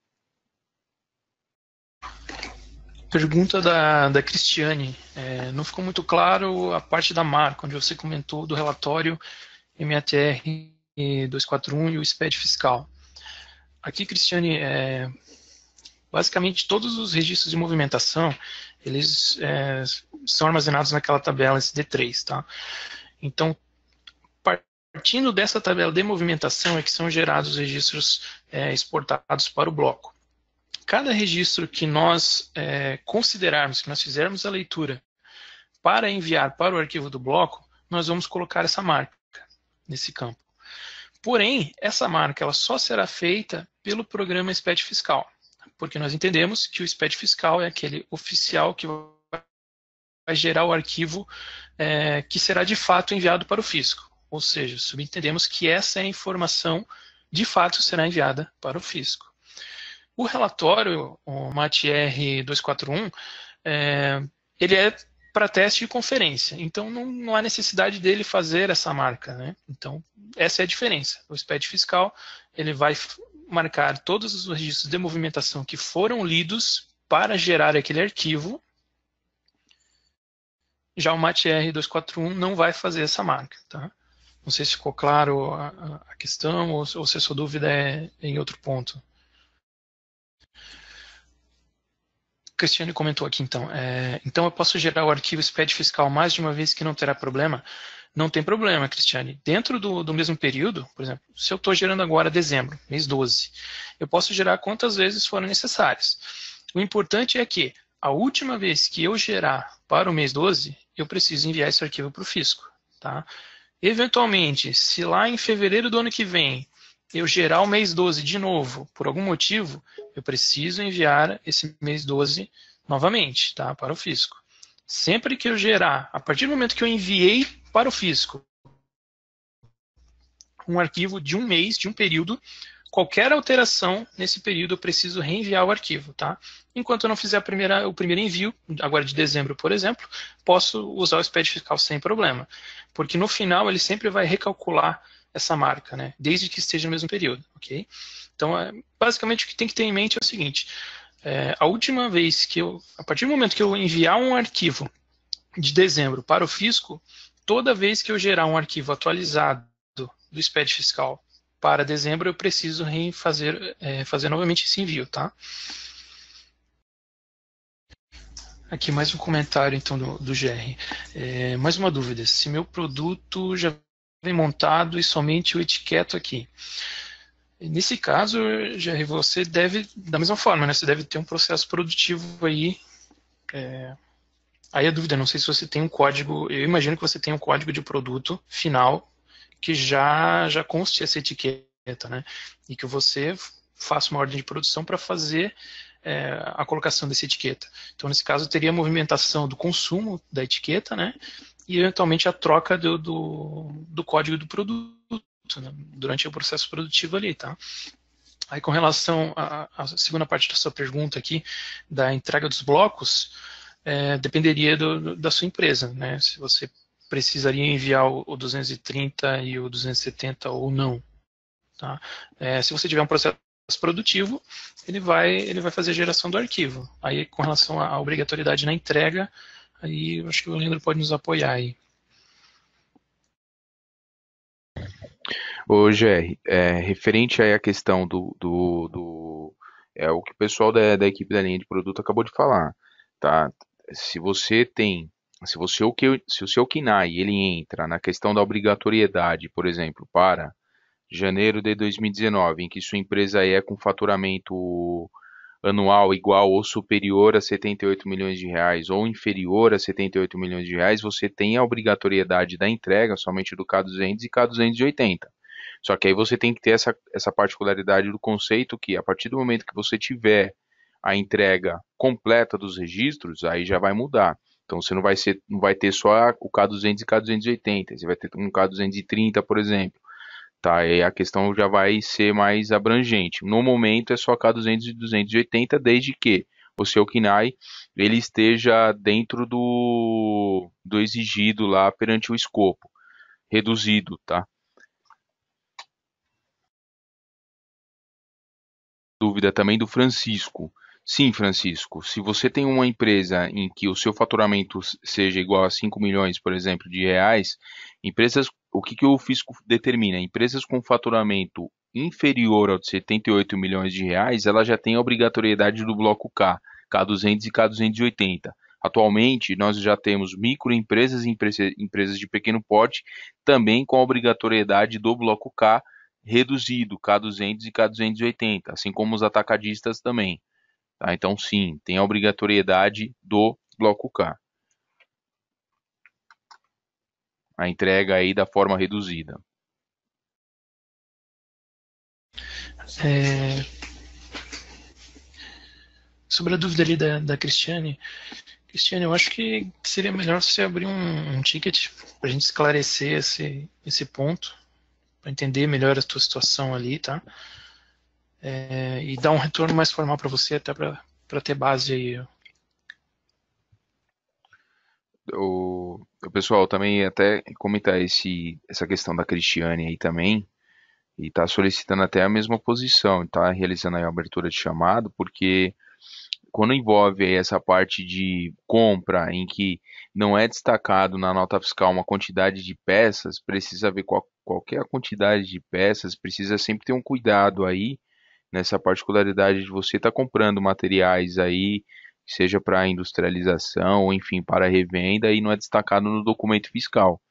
Pergunta da, da Cristiane. É, não ficou muito claro a parte da marca, onde você comentou do relatório M A T R duzentos e quarenta e um e o SPED fiscal. Aqui, Cristiane... É... Basicamente, todos os registros de movimentação, eles é, são armazenados naquela tabela S D três, tá? Então, partindo dessa tabela de movimentação é que são gerados os registros é, exportados para o bloco. Cada registro que nós é, considerarmos, que nós fizermos a leitura para enviar para o arquivo do bloco, nós vamos colocar essa marca nesse campo. Porém, essa marca ela só será feita pelo programa SPED Fiscal, porque nós entendemos que o SPED fiscal é aquele oficial que vai gerar o arquivo é, que será de fato enviado para o fisco. Ou seja, subentendemos que essa informação de fato será enviada para o fisco. O relatório, o M A T R duzentos e quarenta e um, é, ele é para teste de conferência. Então, não, não há necessidade dele fazer essa marca, né? Então, essa é a diferença. O SPED fiscal, ele vai marcar todos os registros de movimentação que foram lidos para gerar aquele arquivo. Já o M A T R duzentos e quarenta e um não vai fazer essa marca, tá? Não sei se ficou claro a, a questão ou, ou se a sua dúvida é em outro ponto. Cristiane comentou aqui, então. É, então, eu posso gerar o arquivo SPED fiscal mais de uma vez que não terá problema? Não tem problema, Cristiane. Dentro do, do mesmo período, por exemplo, se eu estou gerando agora dezembro, mês doze, eu posso gerar quantas vezes forem necessárias. O importante é que a última vez que eu gerar para o mês doze, eu preciso enviar esse arquivo para o fisco, tá? Eventualmente, se lá em fevereiro do ano que vem eu gerar o mês doze de novo, por algum motivo, eu preciso enviar esse mês doze novamente, tá, para o fisco. Sempre que eu gerar, a partir do momento que eu enviei para o fisco um arquivo de um mês, de um período, qualquer alteração nesse período eu preciso reenviar o arquivo, tá? Enquanto eu não fizer a primeira, o primeiro envio, agora de dezembro, por exemplo, posso usar o SPED fiscal sem problema, porque no final ele sempre vai recalcular essa marca, né? Desde que esteja no mesmo período, ok? Então, basicamente, o que tem que ter em mente é o seguinte, é, a última vez que eu, a partir do momento que eu enviar um arquivo de dezembro para o fisco, toda vez que eu gerar um arquivo atualizado do SPED fiscal para dezembro, eu preciso refazer, é, fazer novamente esse envio, tá? Aqui mais um comentário, então, do, do G R. É, mais uma dúvida, se meu produto já vem montado e somente o etiqueto aqui. Nesse caso, G R, você deve, da mesma forma, né? Você deve ter um processo produtivo aí. É, aí a dúvida, não sei se você tem um código, eu imagino que você tem um código de produto final que já, já conste essa etiqueta, né? E que você faça uma ordem de produção para fazer é, a colocação dessa etiqueta. Então, nesse caso, teria a movimentação do consumo da etiqueta, né? E, eventualmente, a troca do, do, do código do produto, né? Durante o processo produtivo ali, tá? Aí, com relação à, à segunda parte da sua pergunta aqui, da entrega dos blocos, é, dependeria do, do, da sua empresa, né? Se você precisaria enviar o duzentos e trinta e o duzentos e setenta ou não. Tá? É, se você tiver um processo produtivo, ele vai, ele vai fazer a geração do arquivo. Aí, com relação à obrigatoriedade na entrega, aí acho que o Leandro pode nos apoiar aí. Ô, G R, é, referente aí à questão do, do, do... É o que o pessoal da, da equipe da linha de produto acabou de falar. Tá? Se você tem... Se, você, se o seu C N A E ele entra na questão da obrigatoriedade, por exemplo, para janeiro de dois mil e dezenove, em que sua empresa é com faturamento anual igual ou superior a setenta e oito milhões de reais ou inferior a setenta e oito milhões de reais, você tem a obrigatoriedade da entrega somente do K duzentos e K duzentos e oitenta. Só que aí você tem que ter essa, essa particularidade do conceito que a partir do momento que você tiver a entrega completa dos registros, aí já vai mudar. Então, você não vai, ser, não vai ter só o K duzentos e K duzentos e oitenta, você vai ter um K duzentos e trinta, por exemplo. Tá? E a questão já vai ser mais abrangente. No momento, é só K duzentos e duzentos e oitenta, desde que o seu C N A E ele esteja dentro do, do exigido lá perante o escopo reduzido. Tá? Dúvida também do Francisco. Sim, Francisco, se você tem uma empresa em que o seu faturamento seja igual a cinco milhões, por exemplo, de reais, empresas, o que, que o fisco determina? Empresas com faturamento inferior aos setenta e oito milhões de reais, ela já tem a obrigatoriedade do bloco K, K duzentos e K duzentos e oitenta. Atualmente, nós já temos microempresas e empresas de pequeno porte também com a obrigatoriedade do bloco K reduzido, K duzentos e K duzentos e oitenta, assim como os atacadistas também. Tá, então, sim, tem a obrigatoriedade do bloco K. A entrega aí da forma reduzida. É... Sobre a dúvida ali da, da Cristiane, Cristiane, eu acho que seria melhor você abrir um, um ticket para a gente esclarecer esse, esse ponto, para entender melhor a tua situação ali, tá? É, e dar um retorno mais formal para você, até para ter base aí. o, o pessoal também até comentar esse, essa questão da Cristiane aí também, e está solicitando até a mesma posição, está realizando aí a abertura de chamado, porque quando envolve aí essa parte de compra em que não é destacado na nota fiscal uma quantidade de peças, precisa ver qual, qual que é a quantidade de peças, precisa sempre ter um cuidado aí nessa particularidade de você estar tá comprando materiais aí, seja para industrialização ou enfim para revenda, e não é destacado no documento fiscal.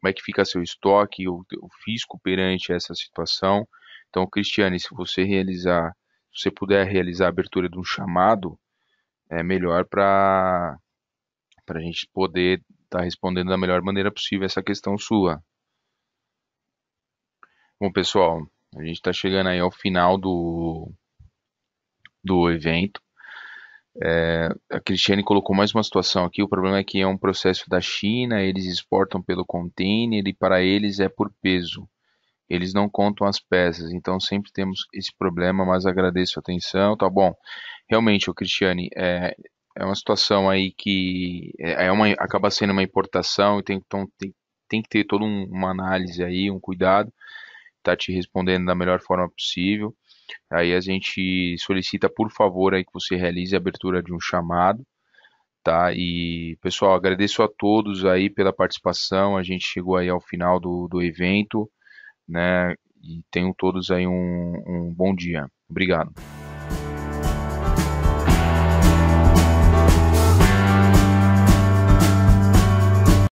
Como é que fica seu estoque, o, o fisco perante essa situação? Então, Cristiane, se você realizar, se você puder realizar a abertura de um chamado, é melhor para para a gente poder estar tá respondendo da melhor maneira possível essa questão sua. Bom, pessoal, a gente está chegando aí ao final do, do evento. É, a Cristiane colocou mais uma situação aqui. O problema é que é um processo da China, eles exportam pelo container e para eles é por peso, eles não contam as peças, então sempre temos esse problema, mas agradeço a atenção, tá bom? Realmente, o Cristiane, é, é uma situação aí que é uma, acaba sendo uma importação, e tem, então tem, tem que ter toda um, uma análise aí, um cuidado, tá te respondendo da melhor forma possível. Aí a gente solicita, por favor, aí que você realize a abertura de um chamado, tá? E, pessoal, agradeço a todos aí pela participação. A gente chegou aí ao final do, do evento, né? E tenham todos aí um, um bom dia. Obrigado.